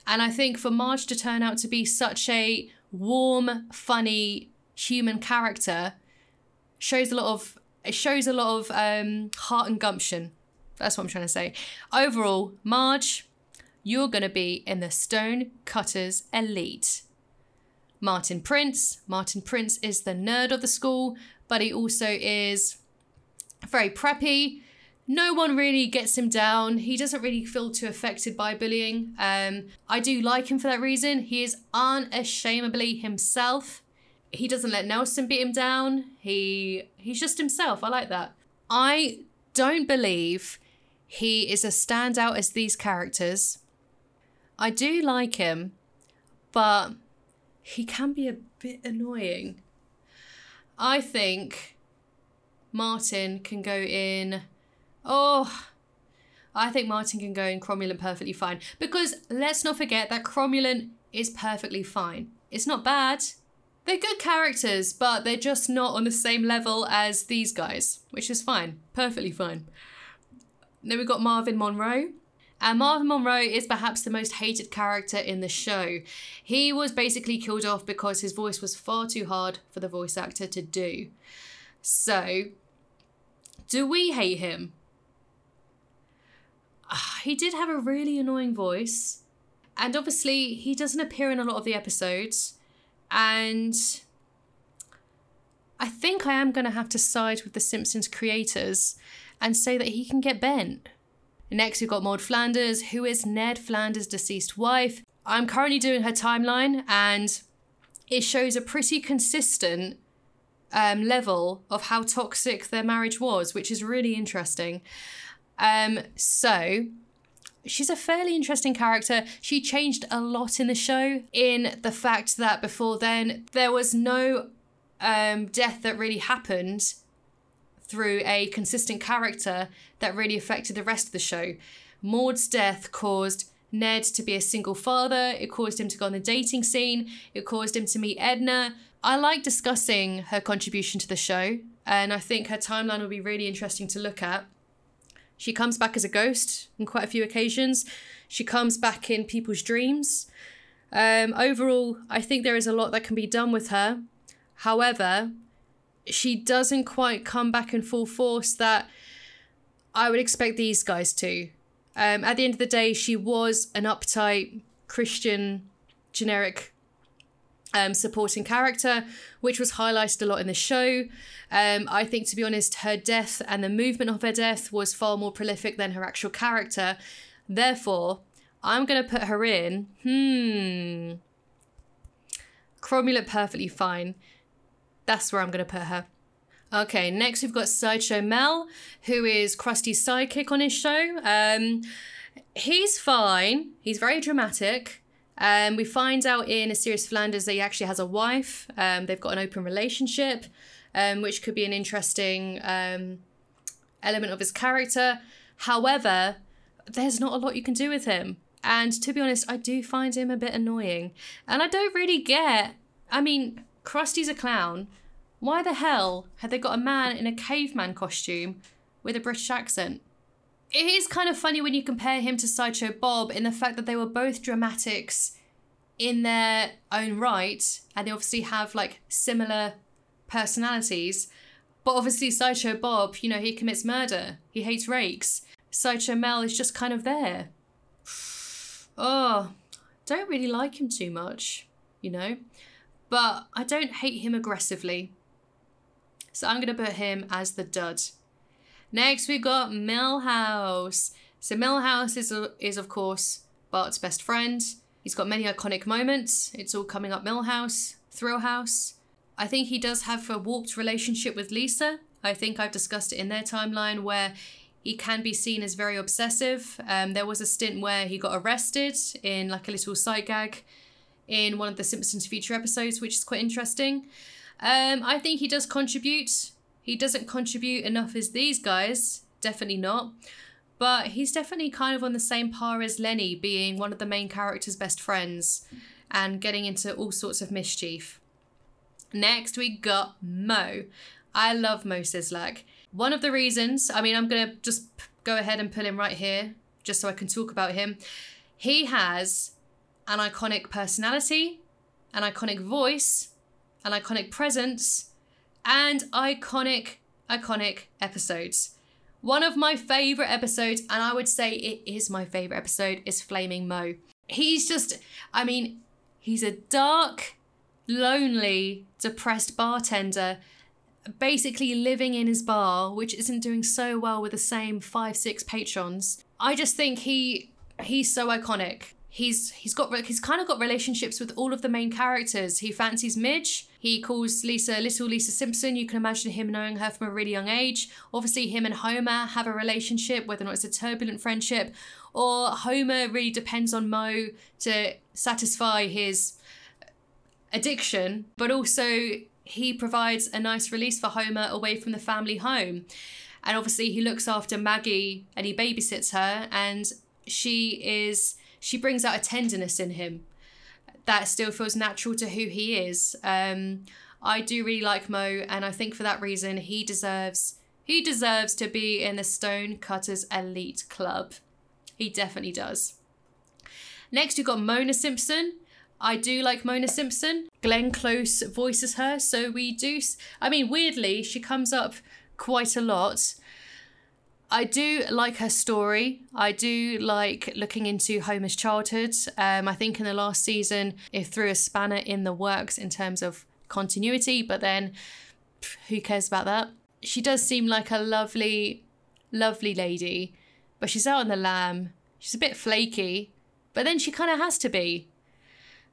And I think for Marge to turn out to be such a warm, funny, human character shows a lot of heart and gumption. That's what I'm trying to say. Overall, Marge, you're gonna be in the Stonecutters Elite. Martin Prince. Martin Prince is the nerd of the school, but he also is very preppy. No one really gets him down. He doesn't really feel too affected by bullying. I do like him for that reason. He is unashamedly himself. He doesn't let Nelson beat him down. He's just himself. I like that. I don't believe he is as standout as these characters. I do like him, but he can be a bit annoying. I think Martin can go in. Oh, I think Martin can go in cromulent perfectly fine, because let's not forget that cromulent is perfectly fine. It's not bad. They're good characters, but they're just not on the same level as these guys, which is fine, perfectly fine. Then we've got Marvin Monroe. And Marvin Monroe is perhaps the most hated character in the show. He was basically killed off because his voice was far too hard for the voice actor to do. So, do we hate him? He did have a really annoying voice. And obviously, he doesn't appear in a lot of the episodes. And I think I am going to have to side with The Simpsons creators and say that he can get bent. Next, we've got Maud Flanders, who is Ned Flanders' deceased wife. I'm currently doing her timeline, and it shows a pretty consistent level of how toxic their marriage was, which is really interesting. So she's a fairly interesting character. She changed a lot in the show, in the fact that before then, there was no death that really happened through a consistent character that really affected the rest of the show. Maud's death caused Ned to be a single father, it caused him to go on the dating scene, it caused him to meet Edna. I like discussing her contribution to the show, and I think her timeline will be really interesting to look at. She comes back as a ghost on quite a few occasions. She comes back in people's dreams. Overall, I think there is a lot that can be done with her. However, she doesn't quite come back in full force that I would expect these guys to. At the end of the day, she was an uptight Christian generic supporting character, which was highlighted a lot in the show. I think, to be honest, her death and the movement of her death was far more prolific than her actual character. Therefore, I'm going to put her in, cromulent perfectly fine. That's where I'm going to put her. Okay, next we've got Sideshow Mel, who is Krusty's sidekick on his show. He's fine. He's very dramatic. We find out in A Serious Flanders that he actually has a wife. They've got an open relationship, which could be an interesting element of his character. However, there's not a lot you can do with him. And to be honest, I do find him a bit annoying. And I don't really get, I mean, Krusty's a clown. Why the hell had they got a man in a caveman costume with a British accent? It is kind of funny when you compare him to Sideshow Bob, in the fact that they were both dramatics in their own right, and they obviously have like similar personalities. But obviously Sideshow Bob, you know, he commits murder. He hates rakes. Sideshow Mel is just kind of there. Oh, don't really like him too much, you know? But I don't hate him aggressively. So I'm going to put him as the dud. Next, we've got Milhouse. So Milhouse is of course, Bart's best friend. He's got many iconic moments. It's all coming up Milhouse, Thrill House. I think he does have a warped relationship with Lisa. I think I've discussed it in their timeline where he can be seen as very obsessive. There was a stint where he got arrested in like a little sight gag in one of the Simpsons feature episodes, which is quite interesting. I think he does contribute. He doesn't contribute enough as these guys, definitely not. But he's definitely kind of on the same par as Lenny, being one of the main character's best friends and getting into all sorts of mischief. Next, we got Mo. I love Mo Sizlak. One of the reasons, I mean, I'm gonna just go ahead and put him right here, just so I can talk about him. He has an iconic personality, an iconic voice, an iconic presence, and iconic episodes. One of my favorite episodes, and I would say it is my favorite episode, is Flaming Mo. He's just, I mean, he's a dark, lonely, depressed bartender, basically living in his bar, which isn't doing so well with the same 5-6 patrons. I just think he's so iconic. He's kind of got relationships with all of the main characters. He fancies Midge. He calls Lisa Little Lisa Simpson. You can imagine him knowing her from a really young age. Obviously, him and Homer have a relationship, whether or not it's a turbulent friendship, or Homer really depends on Mo to satisfy his addiction, but also he provides a nice release for Homer away from the family home. And obviously he looks after Maggie and he babysits her, and she brings out a tenderness in him that still feels natural to who he is. I do really like Mo, and I think for that reason he deserves to be in the Stonecutters Elite Club. He definitely does. Next, you've got Mona Simpson. I do like Mona Simpson. Glenn Close voices her, so we do... I mean, weirdly, she comes up quite a lot. I do like her story. I do like looking into Homer's childhood. I think in the last season, it threw a spanner in the works in terms of continuity, but then who cares about that? She does seem like a lovely, lovely lady, but she's out on the lam. She's a bit flaky, but then she kind of has to be.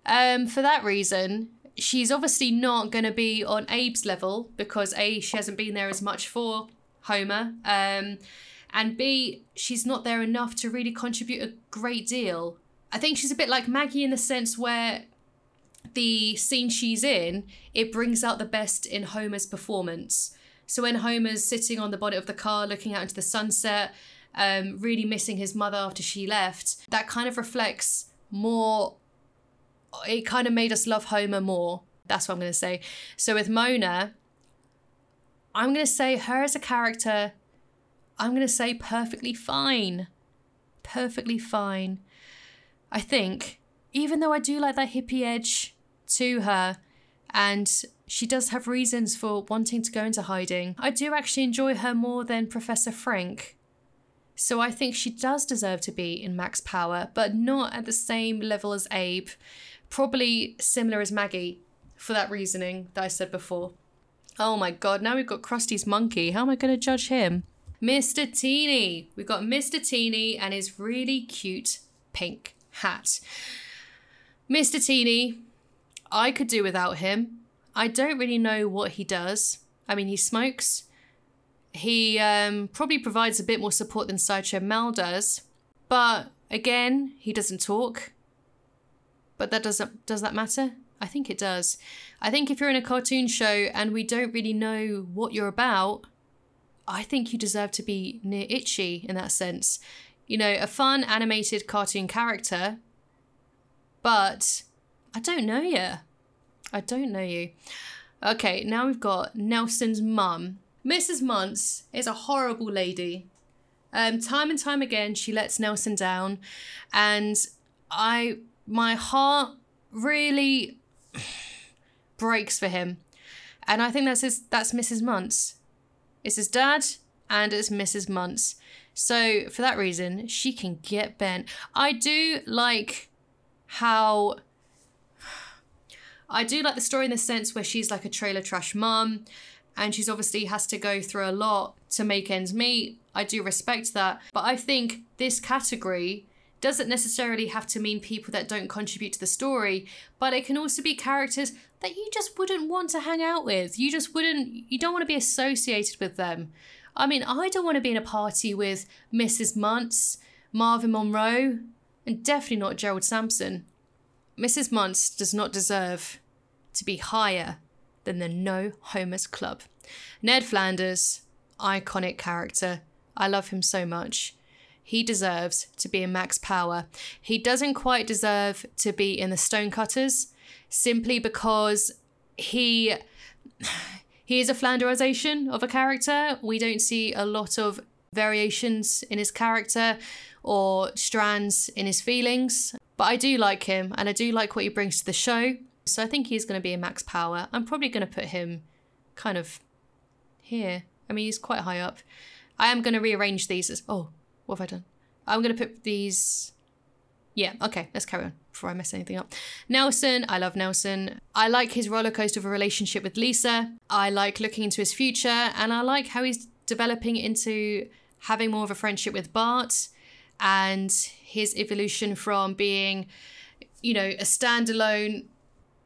For that reason, she's obviously not going to be on Abe's level because A, she hasn't been there as much for Homer, and B, she's not there enough to really contribute a great deal. I think she's a bit like Maggie in the sense where the scene she's in, it brings out the best in Homer's performance. So when Homer's sitting on the bonnet of the car looking out into the sunset, really missing his mother after she left, that kind of reflects more... It kind of made us love Homer more. That's what I'm going to say. So with Mona, I'm going to say her as a character, I'm going to say perfectly fine. Perfectly fine. I think, even though I do like that hippie edge to her, and she does have reasons for wanting to go into hiding, I do actually enjoy her more than Professor Frink. So I think she does deserve to be in Max Power, but not at the same level as Abe. Probably similar as Maggie, for that reasoning that I said before. Oh my god, now we've got Krusty's monkey. How am I going to judge him? Mr. Teeny. We've got Mr. Teeny and his really cute pink hat. Mr. Teeny, I could do without him. I don't really know what he does. I mean, he smokes. He probably provides a bit more support than Sideshow Mel does. But again, he doesn't talk. But that does that matter? I think it does. I think if you're in a cartoon show and we don't really know what you're about, I think you deserve to be near Itchy in that sense. You know, a fun animated cartoon character, but I don't know you. I don't know you. Okay, now we've got Nelson's mum. Mrs. Muntz is a horrible lady. Time and time again, she lets Nelson down, and my heart really breaks for him, and I think that's Mrs. Muntz. It's his dad, and it's Mrs. Muntz. So for that reason, she can get bent. I do like the story in the sense where she's like a trailer trash mum, and she's obviously has to go through a lot to make ends meet. I do respect that, but I think this category doesn't necessarily have to mean people that don't contribute to the story, but it can also be characters that you just wouldn't want to hang out with. You don't want to be associated with them. I mean, I don't want to be in a party with Mrs. Muntz, Marvin Monroe, and definitely not Gerald Sampson. Mrs. Muntz does not deserve to be higher than the No Homers Club. Ned Flanders, iconic character. I love him so much. He deserves to be in Max Power. He doesn't quite deserve to be in the Stonecutters, simply because he is a flanderization of a character. We don't see a lot of variations in his character or strands in his feelings, but I do like him and I do like what he brings to the show. So I think he's going to be in Max Power. I'm probably going to put him kind of here. I mean, he's quite high up. I am going to rearrange these as... Oh, what have I done? I'm going to put these... Yeah, okay, let's carry on before I mess anything up. Nelson, I love Nelson. I like his rollercoaster of a relationship with Lisa. I like looking into his future, and I like how he's developing into having more of a friendship with Bart and his evolution from being, you know, a standalone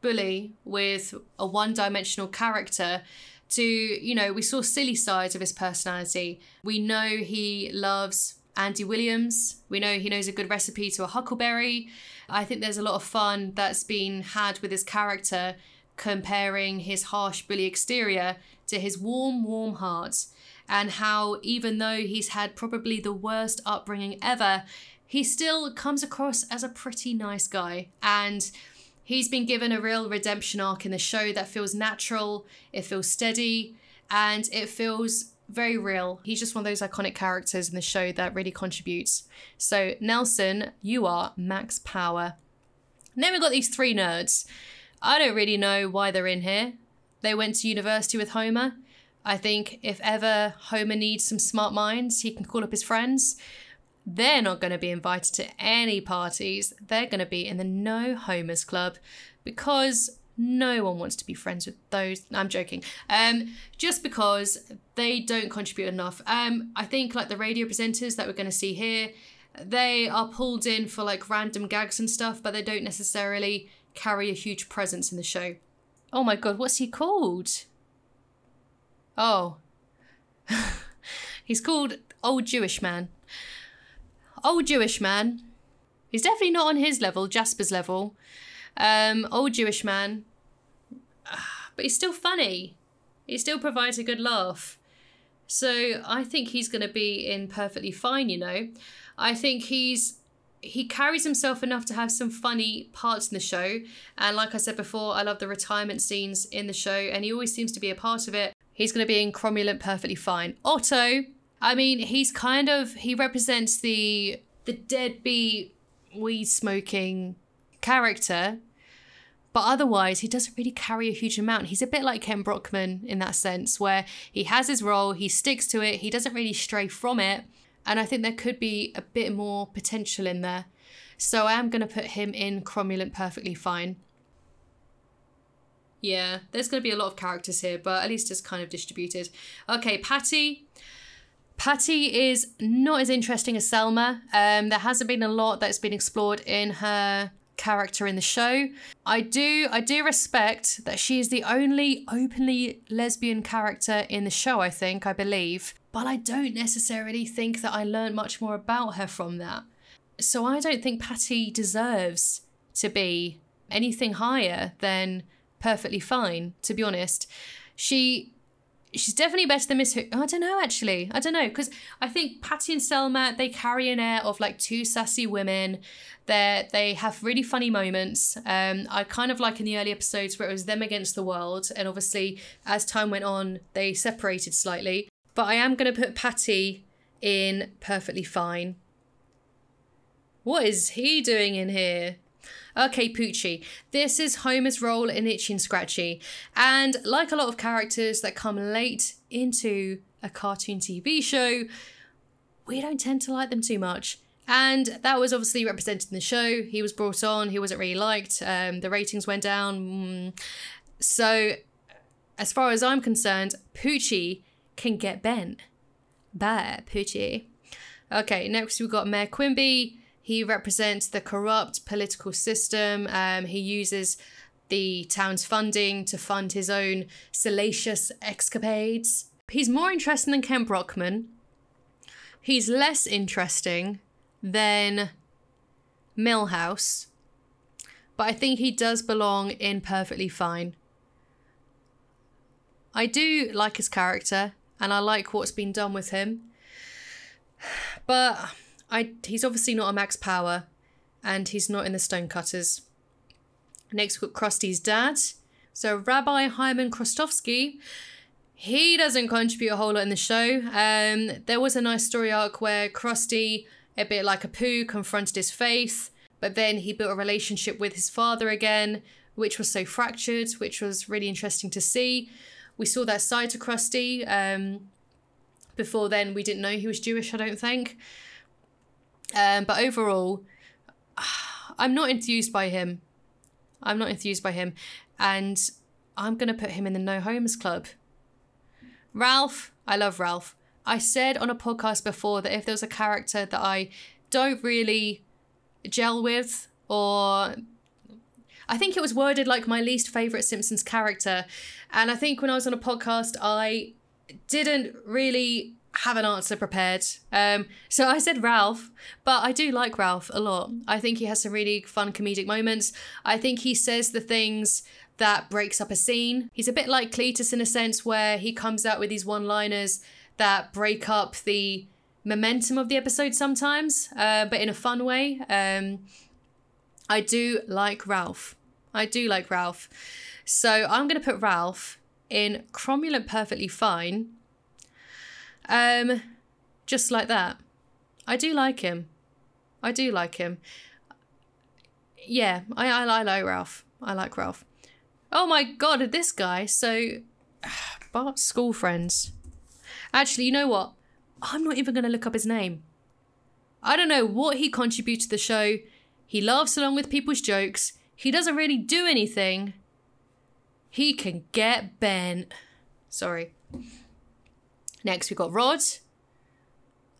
bully with a one-dimensional character to, you know, we saw silly sides of his personality. We know he loves Andy Williams. We know he knows a good recipe to a huckleberry. I think there's a lot of fun that's been had with his character, comparing his harsh bully exterior to his warm heart, and how even though he's had probably the worst upbringing ever, he still comes across as a pretty nice guy. And he's been given a real redemption arc in the show that feels natural, it feels steady, and it feels very real. He's just one of those iconic characters in the show that really contributes. So Nelson, you are max power. And then we've got these three nerds. I don't really know why they're in here. They went to university with Homer. I think if ever Homer needs some smart minds, he can call up his friends. They're not going to be invited to any parties. They're going to be in the No Homers Club because no one wants to be friends with those. I'm joking. Just because they don't contribute enough. I think like the radio presenters that we're going to see here, they are pulled in for like random gags and stuff, but they don't necessarily carry a huge presence in the show. Oh my God, what's he called? Oh, he's called Old Jewish Man. Old Jewish Man. He's definitely not on his level, Jasper's level. Old Jewish Man. But he's still funny. He still provides a good laugh. So I think he's going to be in perfectly fine, you know. I think he carries himself enough to have some funny parts in the show. And like I said before, I love the retirement scenes in the show and he always seems to be a part of it. He's going to be in Cromulent perfectly fine. Otto, I mean, he's kind of, he represents the deadbeat weed smoking character, but otherwise he doesn't really carry a huge amount. He's a bit like Kent Brockman in that sense where he has his role, he sticks to it, he doesn't really stray from it. And I think there could be a bit more potential in there. So I am going to put him in Cromulent perfectly fine. Yeah, there's going to be a lot of characters here, but at least it's kind of distributed. Okay, Patty. Patty is not as interesting as Selma. There hasn't been a lot that's been explored in her character in the show. I do respect that she is the only openly lesbian character in the show, I believe. But I don't necessarily think that I learned much more about her from that. So I don't think Patty deserves to be anything higher than perfectly fine, to be honest. She's definitely better than Miss Who. I don't know, actually. I don't know, because I think Patty and Selma, they carry an air of like two sassy women. They have really funny moments. I kind of like in the early episodes where it was them against the world. And obviously, as time went on, they separated slightly. But I am going to put Patty in perfectly fine. What is he doing in here? Okay, Poochie. This is Homer's role in Itchy and Scratchy. And like a lot of characters that come late into a cartoon TV show, we don't tend to like them too much. And that was obviously represented in the show. He was brought on, he wasn't really liked. The ratings went down. So as far as I'm concerned, Poochie can get bent. Bye, Poochie. Okay, next we've got Mayor Quimby. He represents the corrupt political system. He uses the town's funding to fund his own salacious escapades. He's more interesting than Kent Brockman. He's less interesting than Milhouse. But I think he does belong in perfectly fine. I do like his character and I like what's been done with him. But he's obviously not a max power and he's not in the Stonecutters. Next we've got Krusty's dad. So Rabbi Hyman Krustofsky, he doesn't contribute a whole lot in the show. There was a nice story arc where Krusty, a bit like a poo, confronted his faith, but then he built a relationship with his father again, which was so fractured, which was really interesting to see. We saw that side to Krusty. Before then, we didn't know he was Jewish, I don't think. But overall, I'm not enthused by him. I'm not enthused by him. And I'm going to put him in the No Homers Club. Ralph, I love Ralph. I said on a podcast before that if there was a character that I don't really gel with, or I think it was worded like my least favourite Simpsons character. And I think when I was on a podcast, I didn't really have an answer prepared. So I said Ralph, but I do like Ralph a lot. I think he has some really fun comedic moments. I think he says the things that breaks up a scene. He's a bit like Cletus in a sense where he comes out with these one-liners that break up the momentum of the episode sometimes, but in a fun way. I do like Ralph. I do like Ralph. So I'm going to put Ralph in Cromulent Perfectly Fine. Just like that. I do like him. I do like him. Yeah, I like Ralph. I like Ralph. Oh my god, this guy. So, Bart's school friends. Actually, you know what? I'm not even going to look up his name. I don't know what he contributed to the show. He laughs along with people's jokes. He doesn't really do anything. He can get bent. Sorry. Next, we've got Rod.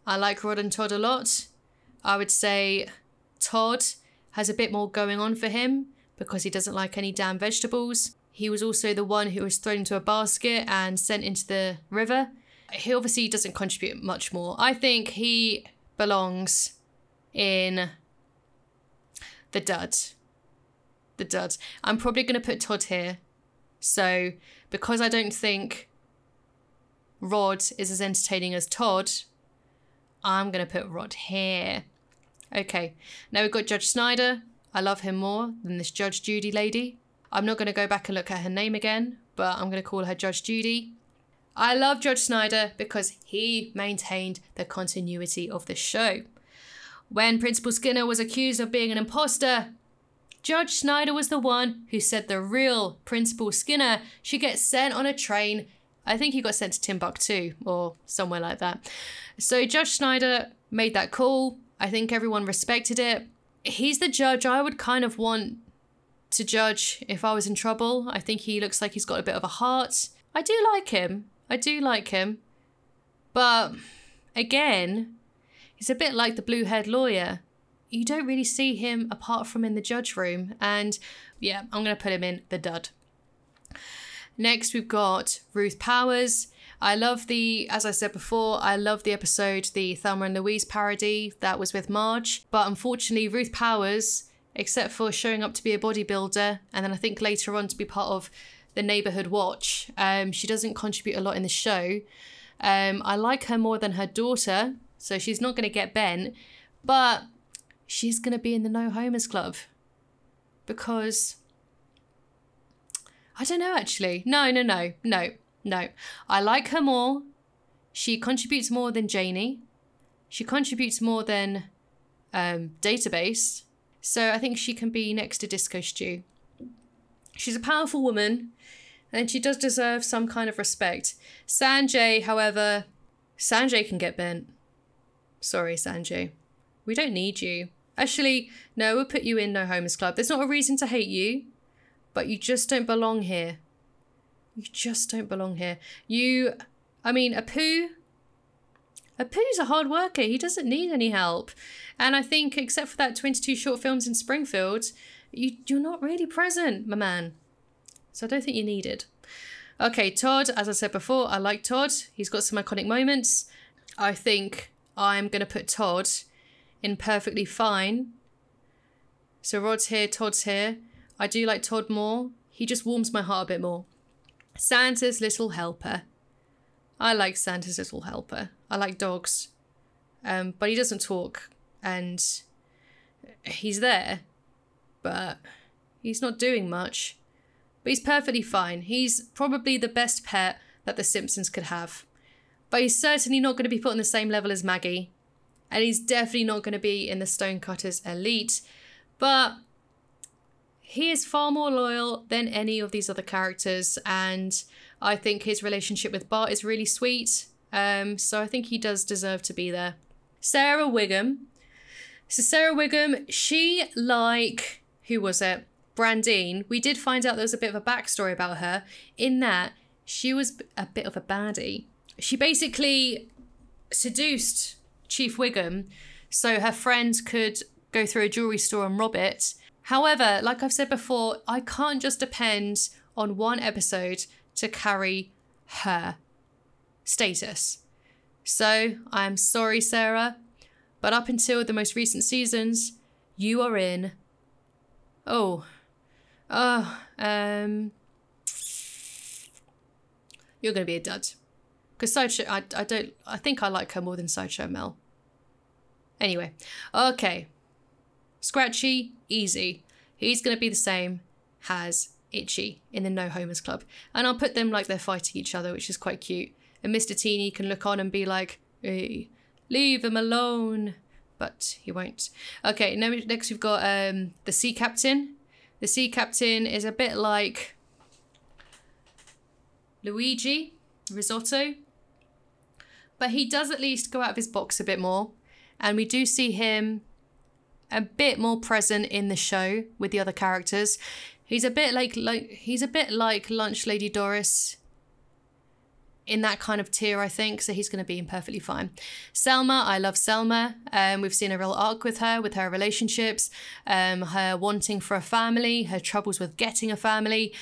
I like Rod and Todd a lot. I would say Todd has a bit more going on for him because he doesn't like any damn vegetables. He was also the one who was thrown into a basket and sent into the river. He obviously doesn't contribute much more. I think he belongs in the dud. The dud. I'm probably going to put Todd here. So, because I don't think Rod is as entertaining as Todd, I'm going to put Rod here. Okay, now we've got Judge Snyder. I love him more than this Judge Judy lady. I'm not going to go back and look at her name again, but I'm going to call her Judge Judy. I love Judge Snyder because he maintained the continuity of the show. When Principal Skinner was accused of being an imposter, Judge Snyder was the one who said the real Principal Skinner should get sent on a train. I think he got sent to Timbuktu or somewhere like that. So Judge Snyder made that call. I think everyone respected it. He's the judge I would kind of want to judge if I was in trouble. I think he looks like he's got a bit of a heart. I do like him. I do like him. But again, he's a bit like the blue-haired lawyer. You don't really see him apart from in the judge room. And yeah, I'm going to put him in the dud. Next, we've got Ruth Powers. I love the, as I said before, I love the episode, the Thelma and Louise parody that was with Marge. But unfortunately, Ruth Powers, except for showing up to be a bodybuilder, and then I think later on to be part of the Neighborhood Watch, she doesn't contribute a lot in the show. I like her more than her daughter, so she's not going to get bent. But she's going to be in the No Homers Club because I don't know, actually. No. I like her more. She contributes more than Janie. She contributes more than Database. So I think she can be next to Disco Stew. She's a powerful woman and she does deserve some kind of respect. Sanjay, however, Sanjay can get bent. Sorry, Sanjay. We don't need you. Actually, no, we'll put you in No Homers Club. There's not a reason to hate you, but you just don't belong here. You just don't belong here. You, I mean, Apu. Apu's a hard worker. He doesn't need any help. And I think, except for that 22 short films in Springfield, you're not really present, my man. So I don't think you're needed. Okay, Todd, as I said before, I like Todd. He's got some iconic moments. I think I'm going to put Todd in Perfectly Fine. So Rod's here, Todd's here. I do like Todd more. He just warms my heart a bit more. Santa's Little Helper. I like Santa's Little Helper. I like dogs. But he doesn't talk. And he's there. But he's not doing much. But he's perfectly fine. He's probably the best pet that the Simpsons could have. But he's certainly not going to be put on the same level as Maggie. And he's definitely not going to be in the Stonecutters elite. But he is far more loyal than any of these other characters. And I think his relationship with Bart is really sweet. So I think he does deserve to be there. Sarah Wiggum. So Sarah Wiggum, she like, who was it? Brandine. We did find out there was a bit of a backstory about her in that she was a bit of a baddie. She basically seduced Chief Wiggum so her friend could go through a jewelry store and rob it. However, like I've said before, I can't just depend on one episode to carry her status. So, I'm sorry, Sarah, but up until the most recent seasons, you are in... You're going to be a dud. Because Sideshow... I think I like her more than Sideshow Mel. Anyway. Okay. Scratchy, easy. He's going to be the same as Itchy in the No Homers Club. And I'll put them like they're fighting each other, which is quite cute. And Mr. Teeny can look on and be like, hey, leave him alone. But he won't. Okay, next we've got the sea captain. The sea captain is a bit like Luigi Risotto, but he does at least go out of his box a bit more. And we do see him a bit more present in the show with the other characters. He's a bit like Lunch Lady Doris, in that kind of tier, I think. So he's going to be perfectly fine. Selma, I love Selma. We've seen a real arc with her relationships, her wanting for a family, her troubles with getting a family.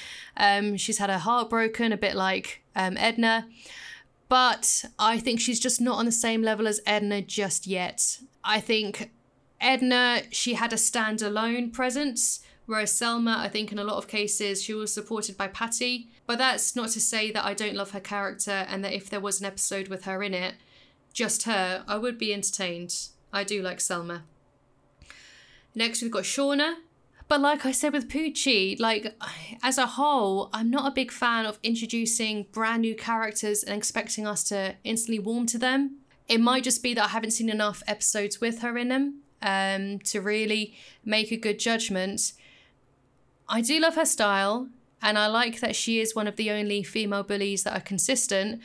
She's had her heart broken, a bit like Edna. But I think she's just not on the same level as Edna just yet. I think Edna, she had a standalone presence, whereas Selma, I think in a lot of cases, she was supported by Patty. But that's not to say that I don't love her character and that if there was an episode with her in it, just her, I would be entertained. I do like Selma. Next, we've got Shauna. But like I said with Poochie, like, as a whole, I'm not a big fan of introducing brand new characters and expecting us to instantly warm to them. It might just be that I haven't seen enough episodes with her in them to really make a good judgment. I do love her style, and I like that she is one of the only female bullies that are consistent.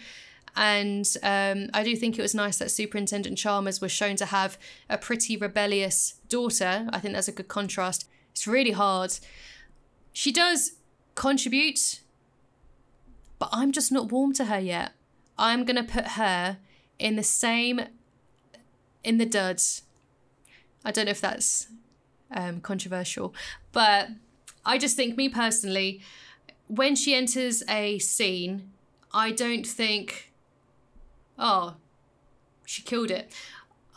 And I do think it was nice that Superintendent Chalmers was shown to have a pretty rebellious daughter. I think that's a good contrast. It's really hard. She does contribute, but I'm just not warm to her yet. I'm going to put her in the same, in the duds. I don't know if that's controversial, but I just think, me personally, when she enters a scene, I don't think, oh, she killed it.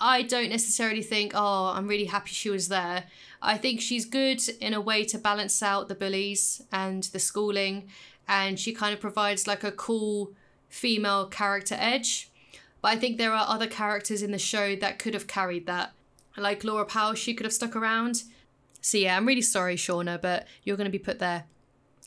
I don't necessarily think, oh, I'm really happy she was there. I think she's good in a way to balance out the bullies and the schooling, and she kind of provides like a cool female character edge. But I think there are other characters in the show that could have carried that. Like Laura Powell, she could have stuck around. So yeah, I'm really sorry, Shauna, but you're going to be put there.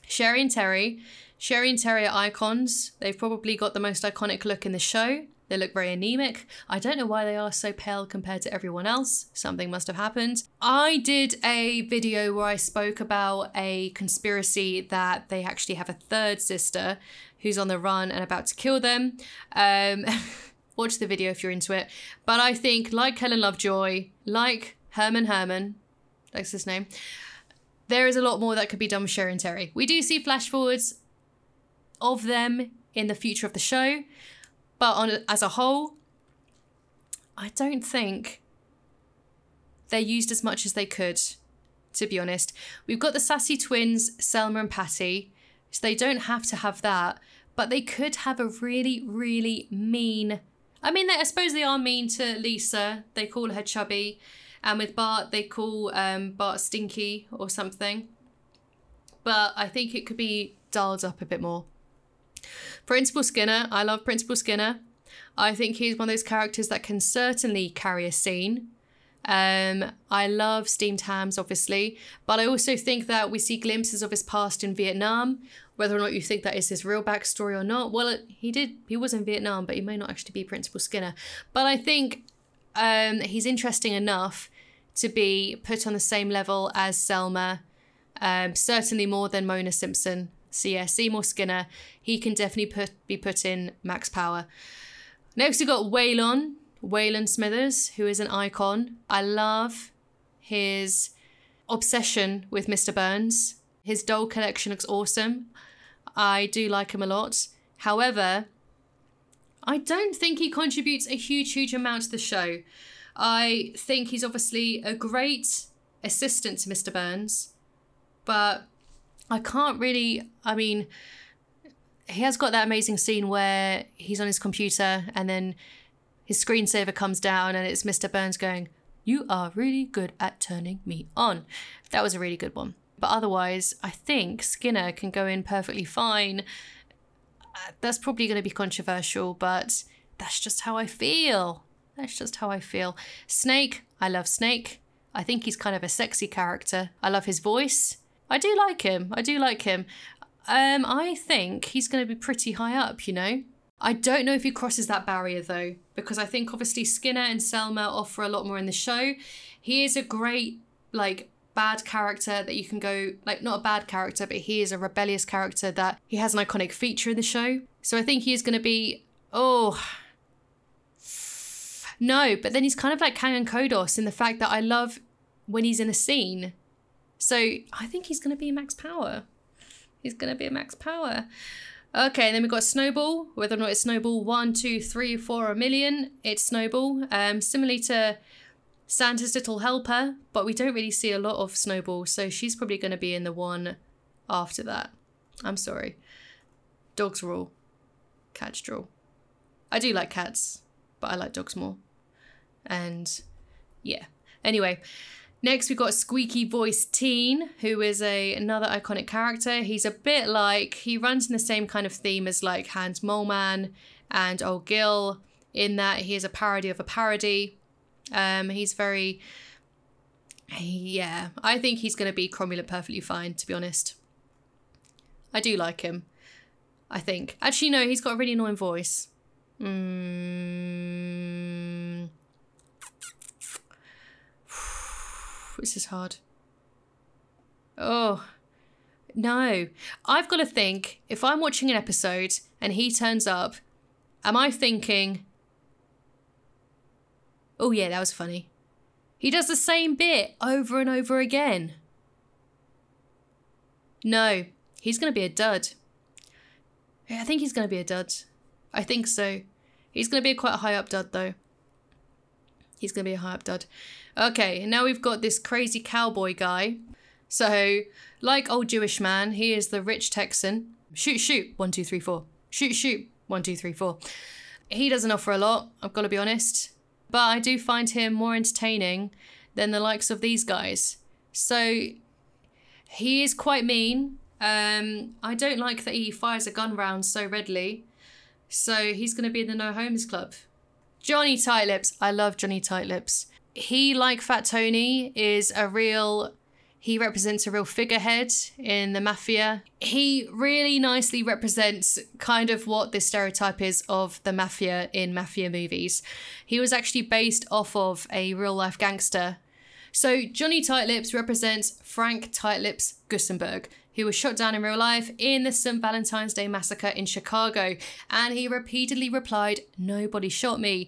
Sherry and Terry. Sherry and Terry are icons. They've probably got the most iconic look in the show. They look very anemic. I don't know why they are so pale compared to everyone else. Something must have happened. I did a video where I spoke about a conspiracy that they actually have a third sister who's on the run and about to kill them. Watch the video if you're into it. But I think, like Helen Lovejoy, like Herman, that's his name, there is a lot more that could be done with Sherry and Terry. We do see flash forwards of them in the future of the show, but as a whole, I don't think they're used as much as they could, to be honest. We've got the sassy twins, Selma and Patty, so they don't have to have that, but they could have a really, really mean... I mean, I suppose they are mean to Lisa. They call her chubby. And with Bart, they call Bart stinky or something. But I think it could be dialed up a bit more. Principal Skinner. I love Principal Skinner. I think he's one of those characters that can certainly carry a scene. I love steamed hams, obviously. But I also think that we see glimpses of his past in Vietnam. Whether or not you think that is his real backstory or not. Well, he was in Vietnam, but he may not actually be Principal Skinner. But I think he's interesting enough to be put on the same level as Selma. Certainly more than Mona Simpson. So yeah, Seymour Skinner. He can definitely be put in Max Power. Next we've got Waylon. Waylon Smithers, who is an icon. I love his obsession with Mr. Burns. His doll collection looks awesome. I do like him a lot. However, I don't think he contributes a huge, huge amount to the show. I think he's obviously a great assistant to Mr. Burns, but I can't really, I mean, he has got that amazing scene where he's on his computer and then His screensaver comes down and it's Mr. Burns going, "You are really good at turning me on." That was a really good one. But otherwise, I think Skinner can go in perfectly fine. That's probably going to be controversial, but that's just how I feel. That's just how I feel. Snake, I love Snake. I think he's kind of a sexy character. I love his voice. I do like him. I do like him. I think he's going to be pretty high up, you know? I don't know if he crosses that barrier though, because I think obviously Skinner and Selma offer a lot more in the show. He is a great, like, bad character that you can go, like, not a bad character, but he is a rebellious character that he has an iconic feature in the show. So I think he is going to be, oh... No, but then he's kind of like Kang and Kodos in the fact that I love when he's in a scene. So I think he's going to be a Max Power. He's going to be a Max Power. Okay, and then we've got Snowball. Whether or not it's Snowball 1, 2, 3, 4, a million, it's Snowball. Similarly to Santa's Little Helper, but we don't really see a lot of Snowball, so she's probably going to be in the one after that. I'm sorry. Dogs rule. Cats drool. I do like cats, but I like dogs more. And yeah. Anyway, next we've got Squeaky Voice Teen, who is another iconic character. He's a bit like, he runs in the same kind of theme as like Hans Moleman and Old Gil, in that he is a parody of a parody. He's very, yeah, I think he's going to be cromulent perfectly fine, to be honest. I do like him, I think. Actually, no, he's got a really annoying voice. This is hard. Oh, no. I've got to think, if I'm watching an episode and he turns up, am I thinking, oh yeah, that was funny. He does the same bit over and over again. No, he's going to be a dud. I think he's going to be a dud. I think so. He's going to be quite a high up dud though. He's going to be a high up dud. Okay, now we've got this crazy cowboy guy. So, like Old Jewish Man, he is the rich Texan. Shoot, shoot, 1, 2, 3, 4. Shoot, shoot, 1, 2, 3, 4. He doesn't offer a lot, I've got to be honest. But I do find him more entertaining than the likes of these guys. So, he is quite mean. I don't like that he fires a gun round so readily. So he's going to be in the No Homes Club. Johnny Tightlips. I love Johnny Tightlips. He, like Fat Tony, is a real... He represents a real figurehead in the mafia. He really nicely represents kind of what the stereotype is of the mafia in mafia movies. He was actually based off of a real-life gangster. So Johnny Tightlips represents Frank Tightlips Gussenberg, who was shot down in real life in the St. Valentine's Day massacre in Chicago, and he repeatedly replied, "Nobody shot me,"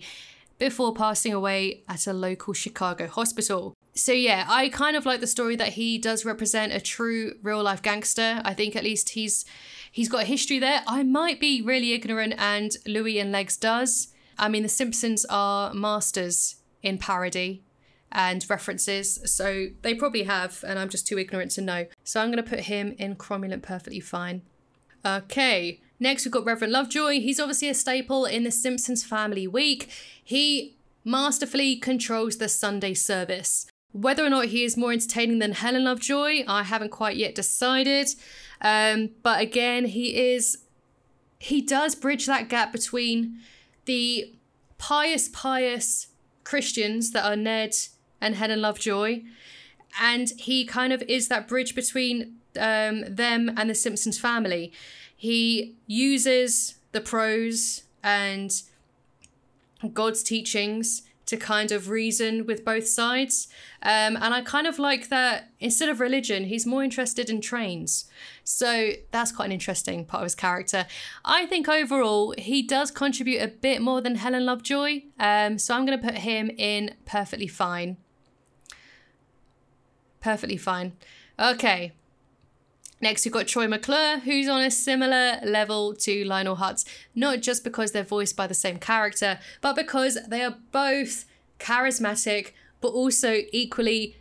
before passing away at a local Chicago hospital. So yeah, I kind of like the story that he does represent a true real life gangster. I think at least he's got a history there. I might be really ignorant, and Louie and Legs does. I mean, The Simpsons are masters in parody and references, so they probably have, and I'm just too ignorant to know. So I'm going to put him in cromulent perfectly fine. Okay, next we've got Reverend Lovejoy. He's obviously a staple in the Simpsons Family Week. He masterfully controls the Sunday service. Whether or not he is more entertaining than Helen Lovejoy, I haven't quite yet decided. But again, he does bridge that gap between the pious Christians that are Ned and Helen Lovejoy, and he kind of is that bridge between them and the Simpsons family. He uses the prose and God's teachings to kind of reason with both sides, and I kind of like that instead of religion, he's more interested in trains. So that's quite an interesting part of his character. I think overall he does contribute a bit more than Helen Lovejoy, so I'm going to put him in perfectly fine. Perfectly fine. Okay. Next, we've got Troy McClure, who's on a similar level to Lionel Hutz, not just because they're voiced by the same character, but because they are both charismatic, but also equally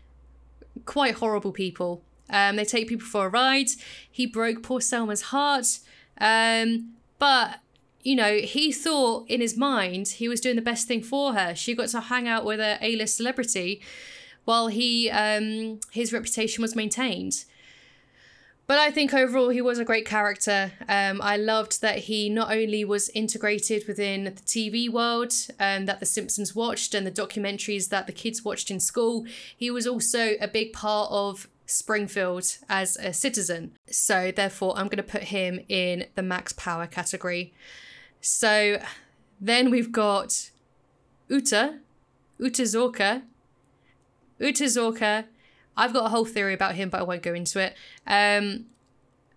quite horrible people. They take people for a ride. He broke poor Selma's heart, but you know, he thought in his mind he was doing the best thing for her. She got to hang out with an A-list celebrity while he his reputation was maintained. But I think overall he was a great character. I loved that he not only was integrated within the TV world that The Simpsons watched and the documentaries that the kids watched in school, he was also a big part of Springfield as a citizen. So therefore I'm going to put him in the Max Power category. So then we've got Uta Zorka. I've got a whole theory about him, but I won't go into it.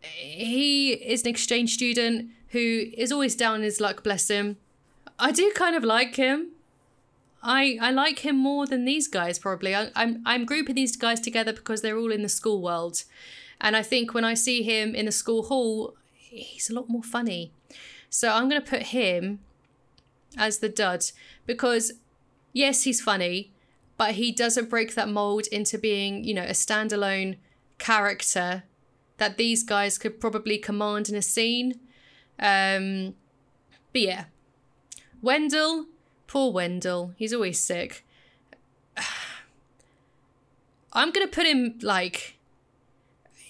He is an exchange student who is always down in his luck, bless him. I do kind of like him. I like him more than these guys, probably. I'm grouping these guys together because they're all in the school world. And I think when I see him in the school hall, he's a lot more funny. So I'm going to put him as the dud because, yes, he's funny, but he doesn't break that mold into being, you know, a standalone character that these guys could probably command in a scene. But yeah. Wendell. Poor Wendell. He's always sick. I'm going to put him, like...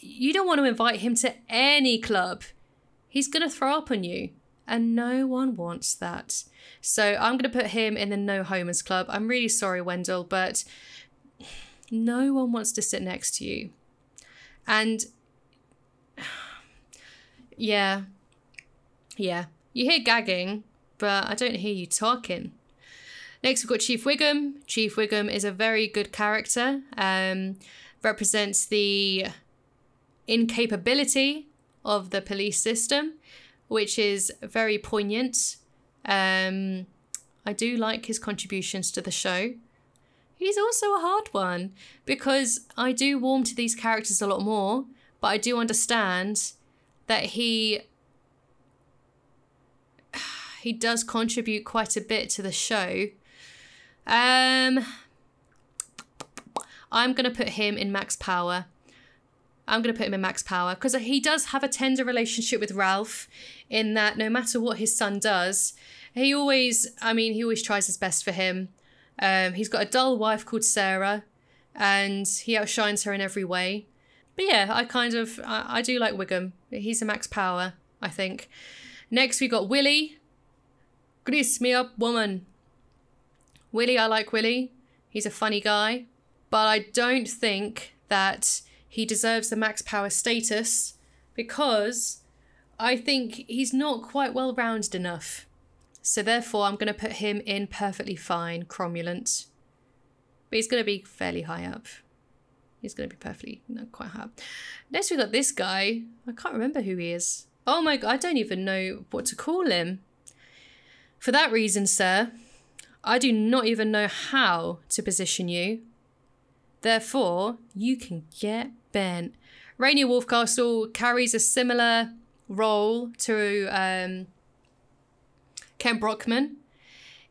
You don't want to invite him to any club. He's going to throw up on you. And no one wants that. So I'm going to put him in the No Homers Club. I'm really sorry, Wendell, but no one wants to sit next to you. And yeah, you hear gagging, but I don't hear you talking. Next, we've got Chief Wiggum. Chief Wiggum is a very good character. Represents the incapability of the police system, which is very poignant. I do like his contributions to the show. He's also a hard one because I do warm to these characters a lot more, but I do understand that he does contribute quite a bit to the show. I'm going to put him in Max Power. Because he does have a tender relationship with Ralph in that no matter what his son does, he always, he always tries his best for him. He's got a dull wife called Sarah and he outshines her in every way. But yeah, I do like Wiggum. He's a Max Power, I think. Next, we got Willie. Grease me up, woman. Willie, I like Willie. He's a funny guy. But I don't think that he deserves the Max Power status because I think he's not quite well-rounded enough. So therefore, I'm going to put him in Perfectly Fine, Cromulent. But he's going to be fairly high up. He's going to be perfectly, not quite high up. Next, we've got this guy. I can't remember who he is. Oh my God, I don't even know what to call him. For that reason, sir, I do not even know how to position you. Therefore, you can get bent. Rainier Wolfcastle carries a similar role to Kent Brockman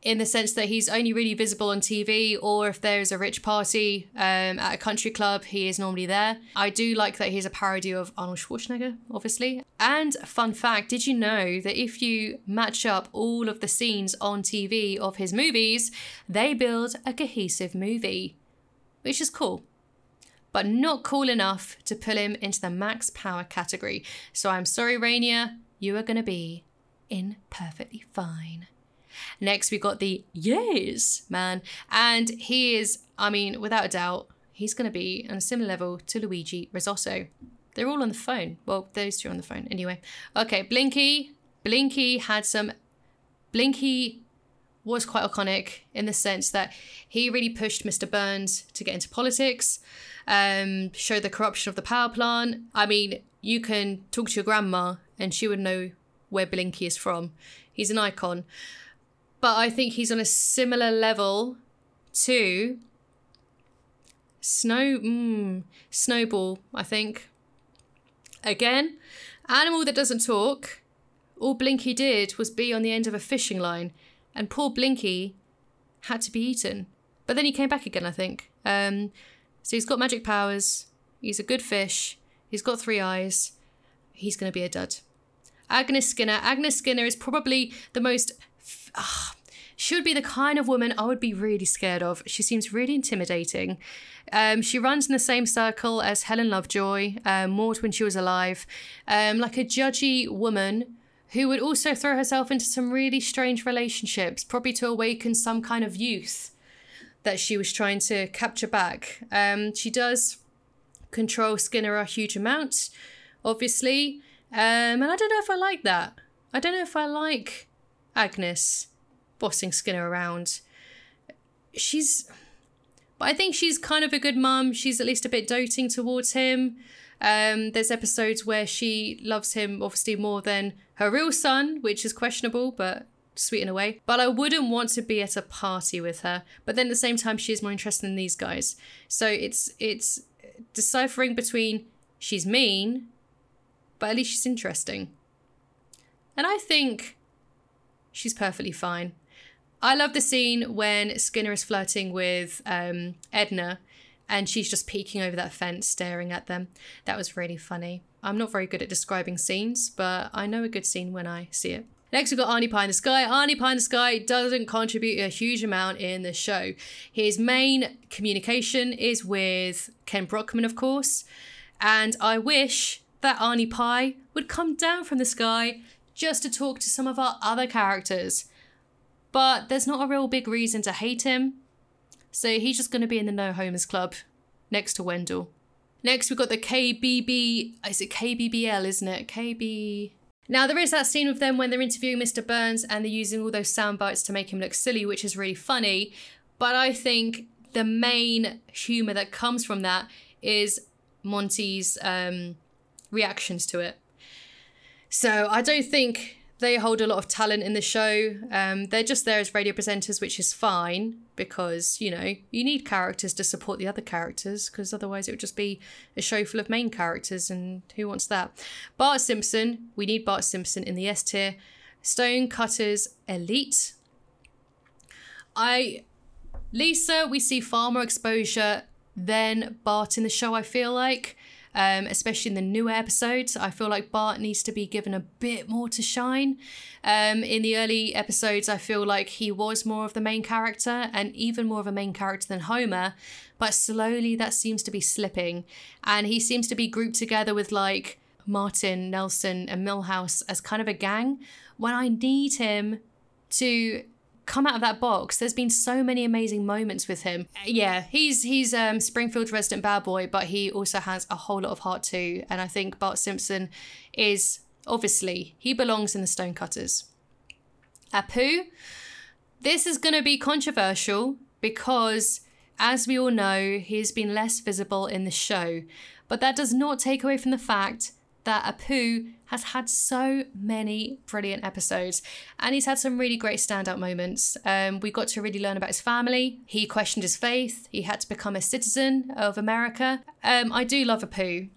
in the sense that he's only really visible on TV or if there is a rich party at a country club, he is normally there. I do like that he's a parody of Arnold Schwarzenegger, obviously. And fun fact, did you know that if you match up all of the scenes on TV of his movies, they build a cohesive movie? Which is cool, but not cool enough to pull him into the Max Power category. So I'm sorry, Rainier, you are going to be in Perfectly Fine. Next, we got the Yes Man. And he is, I mean, without a doubt, he's going to be on a similar level to Luigi Risotto. They're all on the phone. Well, those two are on the phone anyway. Okay, Blinky. Blinky was quite iconic in the sense that he really pushed Mr. Burns to get into politics, show the corruption of the power plant. I mean, you can talk to your grandma and she would know where Blinky is from. He's an icon. But I think he's on a similar level to Snowball, I think. Again, animal that doesn't talk. All Blinky did was be on the end of a fishing line. And poor Blinky had to be eaten. But then he came back again, I think. So he's got magic powers. He's a good fish. He's got three eyes. He's going to be a dud. Agnes Skinner. Agnes Skinner is probably the most... She would be the kind of woman I would be really scared of. She seems really intimidating. She runs in the same circle as Helen Lovejoy, more when she was alive, like a judgy woman who would also throw herself into some really strange relationships, probably to awaken some kind of youth that she was trying to capture back. She does control Skinner a huge amount, obviously. And I don't know if I like that. I don't know if I like Agnes bossing Skinner around. But I think she's kind of a good mum. She's at least a bit doting towards him. There's episodes where she loves him obviously more than her real son, which is questionable, but sweet in a way. But I wouldn't want to be at a party with her. But then at the same time, she is more interested in these guys. So it's deciphering between she's mean, but at least she's interesting. And I think she's perfectly fine. I love the scene when Skinner is flirting with Edna and she's just peeking over that fence, staring at them. That was really funny. I'm not very good at describing scenes, but I know a good scene when I see it. Next, we've got Arnie Pie in the Sky. Arnie Pie in the Sky doesn't contribute a huge amount in the show. His main communication is with Kent Brockman, of course. And I wish that Arnie Pie would come down from the sky just to talk to some of our other characters. But there's not a real big reason to hate him. So he's just going to be in the No Homers Club next to Wendell. Next, we've got the KBB. Is it KBBL, isn't it? KB... Now, there is that scene with them when they're interviewing Mr. Burns and they're using all those sound bites to make him look silly, which is really funny. But I think the main humour that comes from that is Monty's reactions to it. So I don't think they hold a lot of talent in the show. They're just there as radio presenters, which is fine because, you know, you need characters to support the other characters because otherwise it would just be a show full of main characters and who wants that? Bart Simpson. We need Bart Simpson in the S tier. Stonecutters Elite. Lisa, we see far more exposure than Bart in the show, I feel like. Especially in the newer episodes. I feel like Bart needs to be given a bit more to shine. In the early episodes, I feel like he was more of the main character and even more of a main character than Homer, but slowly that seems to be slipping. And he seems to be grouped together with like Martin, Nelson and Milhouse as kind of a gang when I need him to come out of that box. There's been so many amazing moments with him. Yeah, he's Springfield's resident bad boy, but he also has a whole lot of heart too. And I think Bart Simpson is, obviously, he belongs in the Stonecutters. Apu, this is going to be controversial because, as we all know, he's been less visible in the show. But that does not take away from the fact that Apu has had so many brilliant episodes and he's had some really great standout moments. We got to really learn about his family. He questioned his faith. He had to become a citizen of America. I do love Apu.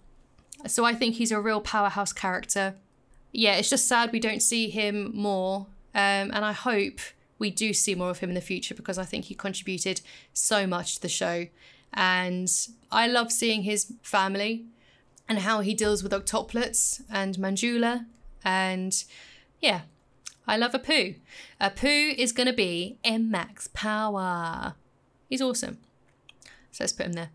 So I think he's a real powerhouse character. Yeah, it's just sad we don't see him more. And I hope we do see more of him in the future because I think he contributed so much to the show. And I love seeing his family and how he deals with octoplets and Manjula. And yeah, I love Apu. Apu is going to be in max power. He's awesome. So let's put him there.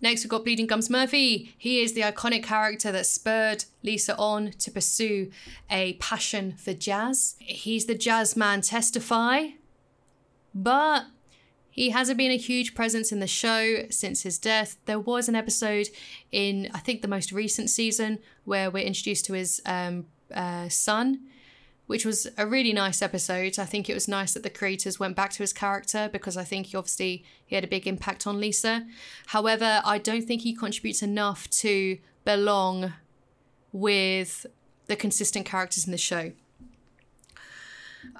Next, we've got Bleeding Gums Murphy. He is the iconic character that spurred Lisa on to pursue a passion for jazz. He's the jazz man Testify, but he hasn't been a huge presence in the show since his death. There was an episode in, I think, the most recent season where we're introduced to his son, which was a really nice episode. I think it was nice that the creators went back to his character because I think he had a big impact on Lisa. However, I don't think he contributes enough to belong with the consistent characters in the show.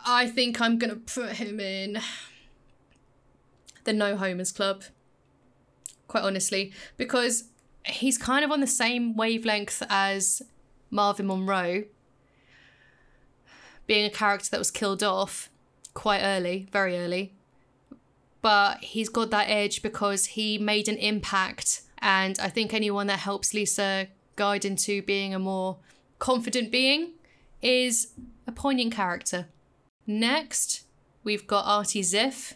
I think I'm going to put him in the No Homers Club, quite honestly, because he's kind of on the same wavelength as Marvin Monroe, being a character that was killed off quite early, very early, but he's got that edge because he made an impact. And I think anyone that helps Lisa guide into being a more confident being is a poignant character. Next, we've got Artie Ziff.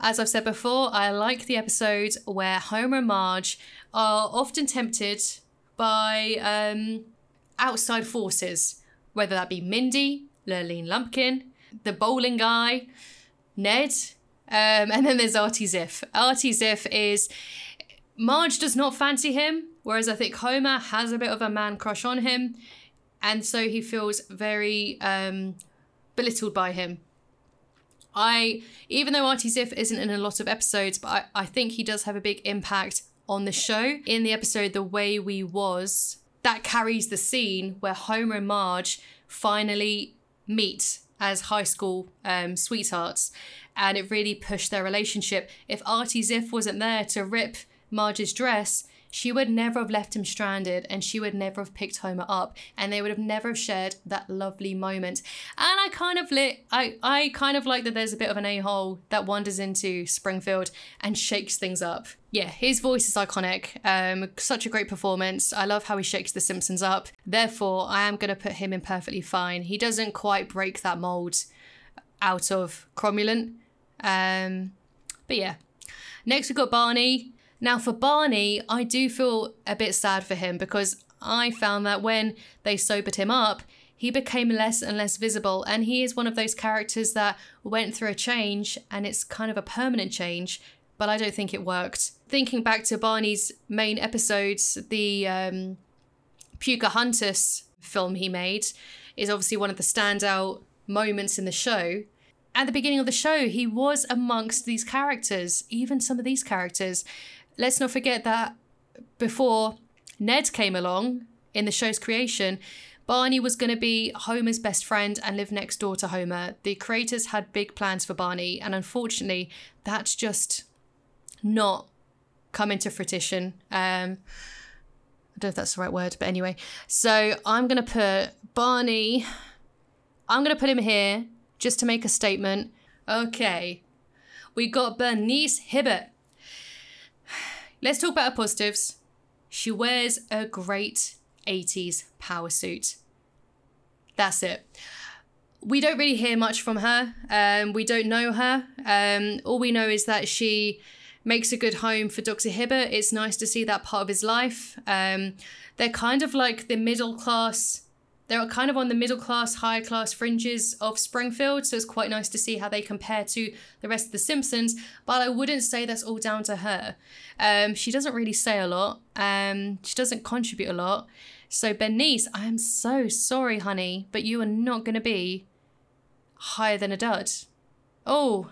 As I've said before, I like the episodes where Homer and Marge are often tempted by outside forces, whether that be Mindy, Lurleen Lumpkin, the bowling guy, Ned, and then there's Artie Ziff. Artie Ziff is... Marge does not fancy him, whereas I think Homer has a bit of a man crush on him, and so he feels very belittled by him. Even though Artie Ziff isn't in a lot of episodes, but I think he does have a big impact on the show. In the episode The Way We Was, that carries the scene where Homer and Marge finally meet as high school sweethearts, and it really pushed their relationship. If Artie Ziff wasn't there to rip Marge's dress, she would never have left him stranded, and she would never have picked Homer up, and they would have never shared that lovely moment. And I kind of like that there's a bit of an a-hole that wanders into Springfield and shakes things up. Yeah, his voice is iconic. Such a great performance. I love how he shakes the Simpsons up. Therefore, I am going to put him in perfectly fine. He doesn't quite break that mold out of Cromulent. But yeah. Next we've got Barney. Now for Barney, I do feel a bit sad for him, because I found that when they sobered him up, he became less and less visible, and he is one of those characters that went through a change, and it's kind of a permanent change, but I don't think it worked. Thinking back to Barney's main episodes, the Pocahontas film he made is obviously one of the standout moments in the show. At the beginning of the show, he was amongst these characters, even some of these characters. Let's not forget that before Ned came along in the show's creation, Barney was going to be Homer's best friend and live next door to Homer. The creators had big plans for Barney, and unfortunately, that's just not come into fruition. I don't know if that's the right word, but anyway. So I'm going to put Barney... I'm going to put him here just to make a statement. Okay. We got Bernice Hibbert. Let's talk about her positives. She wears a great 80s power suit. That's it. We don't really hear much from her. We don't know her. All we know is that she makes a good home for Dr. Hibbert. It's nice to see that part of his life. They're kind of like the middle class. They're kind of on the middle class, higher class fringes of Springfield, so it's quite nice to see how they compare to the rest of the Simpsons, but I wouldn't say that's all down to her. She doesn't really say a lot. She doesn't contribute a lot. So Bernice, I am so sorry, honey, but you are not going to be higher than a dud. Oh,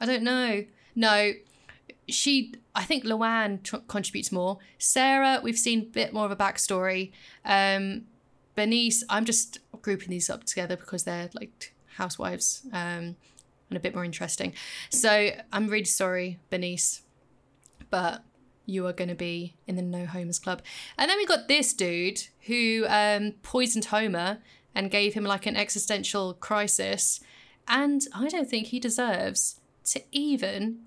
I don't know. No, I think Luann contributes more. Sarah, we've seen a bit more of a backstory. Bernice, I'm just grouping these up together because they're like housewives and a bit more interesting. So I'm really sorry, Bernice, but you are going to be in the No Homers Club. And then we got this dude who poisoned Homer and gave him like an existential crisis. And I don't think he deserves to even...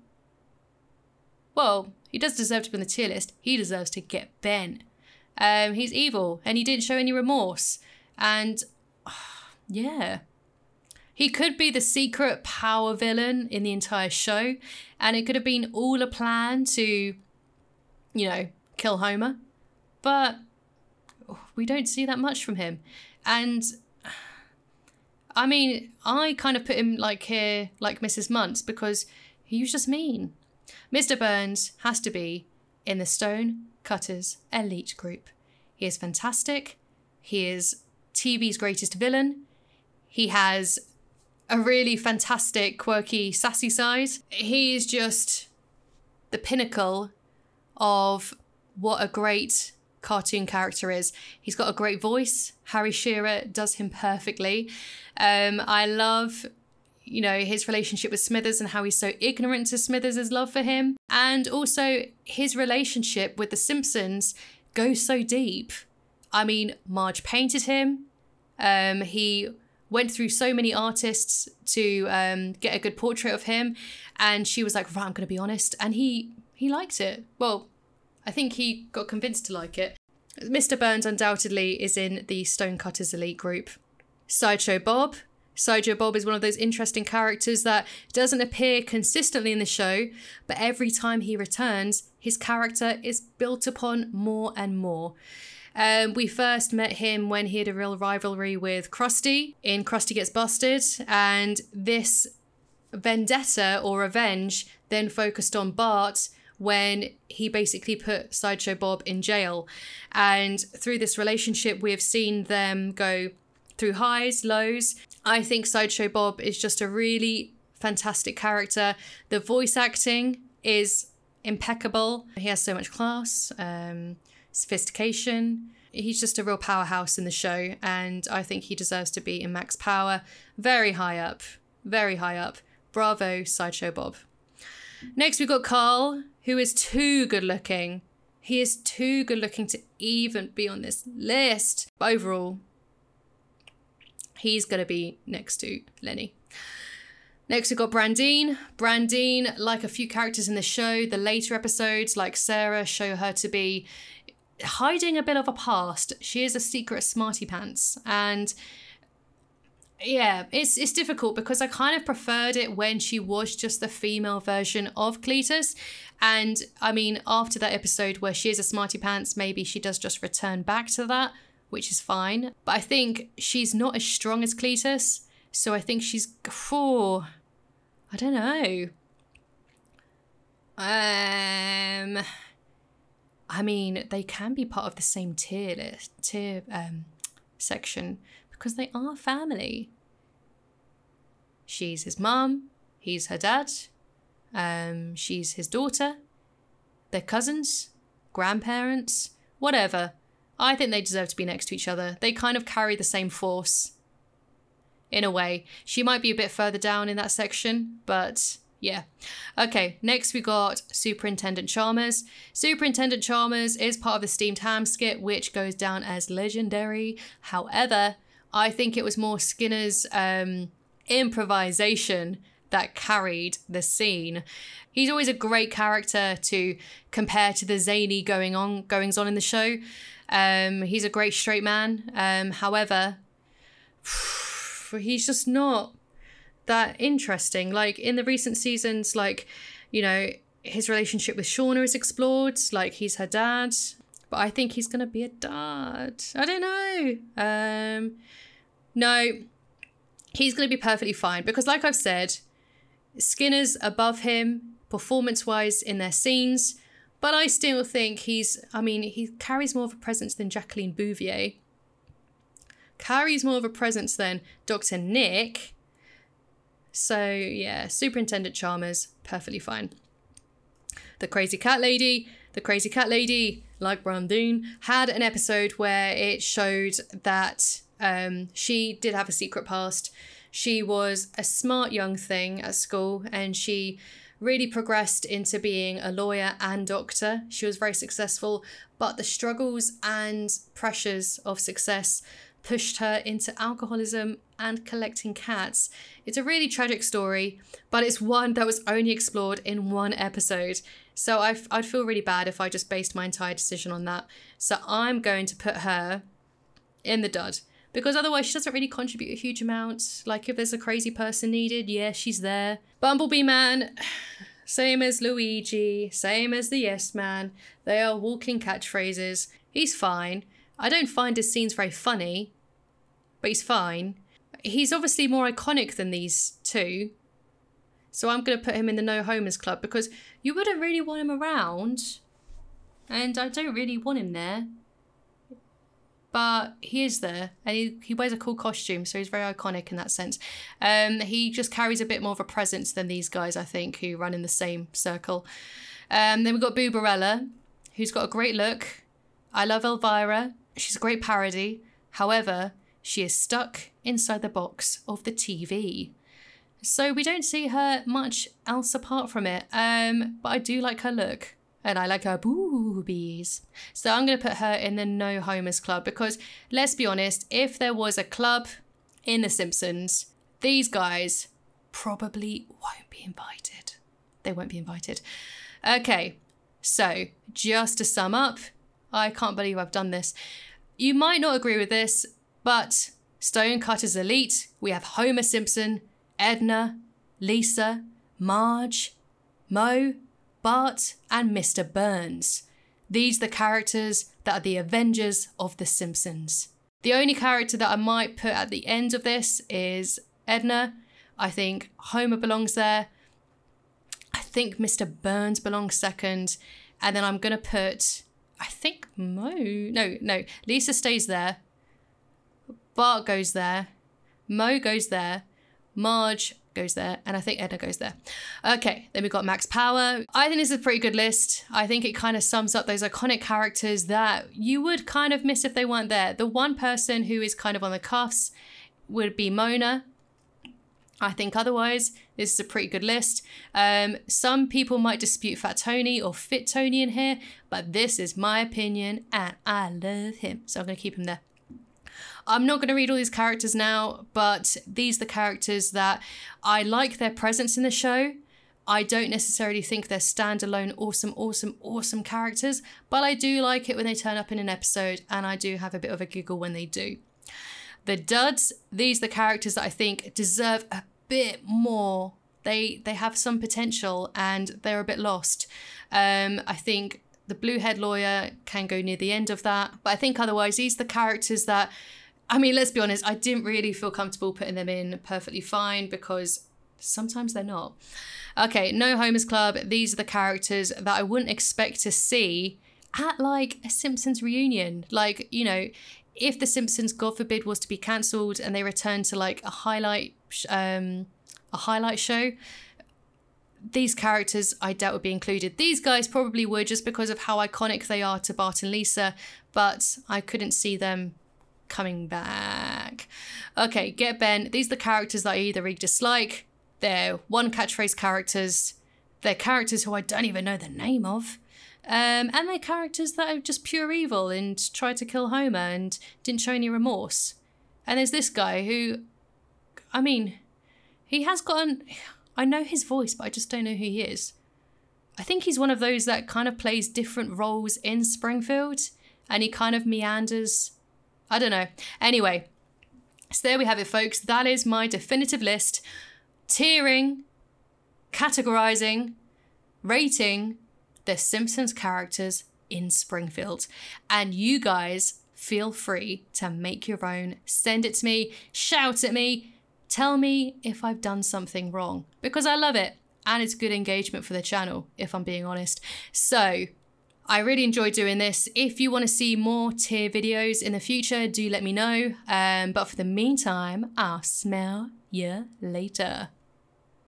Well, he does deserve to be on the tier list. He deserves to get banned. He's evil and he didn't show any remorse, and yeah, he could be the secret power villain in the entire show, and it could have been all a plan to, you know, kill Homer, but we don't see that much from him. And I mean, I kind of put him like here, like Mrs. Muntz, because he was just mean. Mr. Burns has to be in the Stone Cutter's elite group. He is fantastic. He is TV's greatest villain. He has a really fantastic, quirky, sassy side. He is just the pinnacle of what a great cartoon character is. He's got a great voice. Harry Shearer does him perfectly. I love, you know, his relationship with Smithers and how he's so ignorant to Smithers' love for him. And also his relationship with the Simpsons goes so deep. I mean, Marge painted him. He went through so many artists to get a good portrait of him. And she was like, right, I'm going to be honest. And he liked it. Well, I think he got convinced to like it. Mr. Burns undoubtedly is in the Stonecutters elite group. Sideshow Bob. Sideshow Bob is one of those interesting characters that doesn't appear consistently in the show, but every time he returns, his character is built upon more and more. We first met him when he had a real rivalry with Krusty in Krusty Gets Busted, and this vendetta or revenge then focused on Bart when he basically put Sideshow Bob in jail. And through this relationship, we have seen them go through highs, lows. I think Sideshow Bob is just a really fantastic character. The voice acting is impeccable. He has so much class, sophistication. He's just a real powerhouse in the show, and I think he deserves to be in Max Power. Very high up, very high up. Bravo, Sideshow Bob. Next, we've got Carl, who is too good looking. He is too good looking to even be on this list. But overall, he's going to be next to Lenny. Next, we've got Brandine. Brandine, like a few characters in the show, the later episodes, like Sarah, show her to be hiding a bit of a past. She is a secret smarty pants. And yeah, it's difficult because I kind of preferred it when she was just the female version of Cletus. And I mean, after that episode where she is a smarty pants, maybe she does just return back to that, which is fine. But I think she's not as strong as Cletus. So I think she's four. I don't know. I mean, they can be part of the same tier section because they are family. She's his mum. He's her dad. She's his daughter. They're cousins, grandparents, whatever. I think they deserve to be next to each other. They kind of carry the same force in a way. She might be a bit further down in that section, but yeah. Okay, next we got Superintendent Chalmers. Superintendent Chalmers is part of the Steamed Ham skit, which goes down as legendary. However, I think it was more Skinner's improvisation that carried the scene. He's always a great character to compare to the zany goings on in the show. He's a great straight man. However, he's just not that interesting. Like in the recent seasons, like, you know, his relationship with Shauna is explored. Like he's her dad, but I think he's going to be a dad. I don't know. No, he's going to be perfectly fine because like I've said, Skinner's above him performance-wise in their scenes, but I still think he carries more of a presence than Jacqueline Bouvier. Carries more of a presence than Dr. Nick. So yeah, Superintendent Chalmers, perfectly fine. The Crazy Cat Lady, like Brandine, had an episode where it showed that she did have a secret past. She was a smart young thing at school and she really progressed into being a lawyer and doctor. She was very successful, but the struggles and pressures of success pushed her into alcoholism and collecting cats. It's a really tragic story, but it's one that was only explored in one episode. So I'd feel really bad if I just based my entire decision on that. So I'm going to put her in the dud because otherwise she doesn't really contribute a huge amount. Like if there's a crazy person needed, yeah, she's there. Bumblebee Man, same as Luigi, same as the Yes Man. They are walking catchphrases. He's fine. I don't find his scenes very funny, but he's fine. He's obviously more iconic than these two. So I'm going to put him in the No Homers Club because you wouldn't really want him around. And I don't really want him there. But he is there and he wears a cool costume. So he's very iconic in that sense. He just carries a bit more of a presence than these guys, I think, who run in the same circle. Then we've got Booberella, who's got a great look. I love Elvira. She's a great parody. However, she is stuck inside the box of the TV. So we don't see her much else apart from it. But I do like her look and I like her boobies. So I'm going to put her in the No Homers Club because let's be honest, if there was a club in The Simpsons, these guys probably won't be invited. They won't be invited. Okay, so just to sum up, I can't believe I've done this. You might not agree with this, but Stonecutters Elite, we have Homer Simpson, Edna, Lisa, Marge, Mo, Bart, and Mr. Burns. These are the characters that are the Avengers of The Simpsons. The only character that I might put at the end of this is Edna. I think Homer belongs there. I think Mr. Burns belongs second. And then I'm going to put, I think Mo. No, Lisa stays there. Bart goes there. Mo goes there. Marge goes there. And I think Edna goes there. Okay, then we've got Max Power. I think this is a pretty good list. I think it kind of sums up those iconic characters that you would kind of miss if they weren't there. The one person who is kind of on the cuffs would be Mona. I think otherwise, this is a pretty good list. Some people might dispute Fat Tony or Fit Tony in here, but this is my opinion and I love him. So I'm going to keep him there. I'm not going to read all these characters now, but these are the characters that I like their presence in the show. I don't necessarily think they're standalone awesome characters, but I do like it when they turn up in an episode and I do have a bit of a giggle when they do. The duds, these are the characters that I think deserve a bit more. They have some potential and they're a bit lost. I think the Bluehead Lawyer can go near the end of that. But I think otherwise, these are the characters that, I mean, let's be honest, I didn't really feel comfortable putting them in perfectly fine because sometimes they're not. Okay, no Homer's Club. These are the characters that I wouldn't expect to see at like a Simpsons reunion. Like, you know, if The Simpsons, God forbid, was to be cancelled and they returned to like a highlight show, these characters I doubt would be included. These guys probably were just because of how iconic they are to Bart and Lisa, but I couldn't see them coming back. Okay, Get Ben. These are the characters that I either really dislike. They're one catchphrase characters. They're characters who I don't even know the name of. And they're characters that are just pure evil and tried to kill Homer and didn't show any remorse. And there's this guy who, I mean, he has gotten, I know his voice, but I just don't know who he is. I think he's one of those that kind of plays different roles in Springfield and he kind of meanders. I don't know. Anyway, so there we have it, folks. That is my definitive list. Tiering, categorizing, rating, The Simpsons characters in Springfield. And you guys feel free to make your own. Send it to me, shout at me, tell me if I've done something wrong, because I love it and it's good engagement for the channel, if I'm being honest. So I really enjoy doing this. If you want to see more tier videos in the future, do let me know. But for the meantime, I'll smell you later.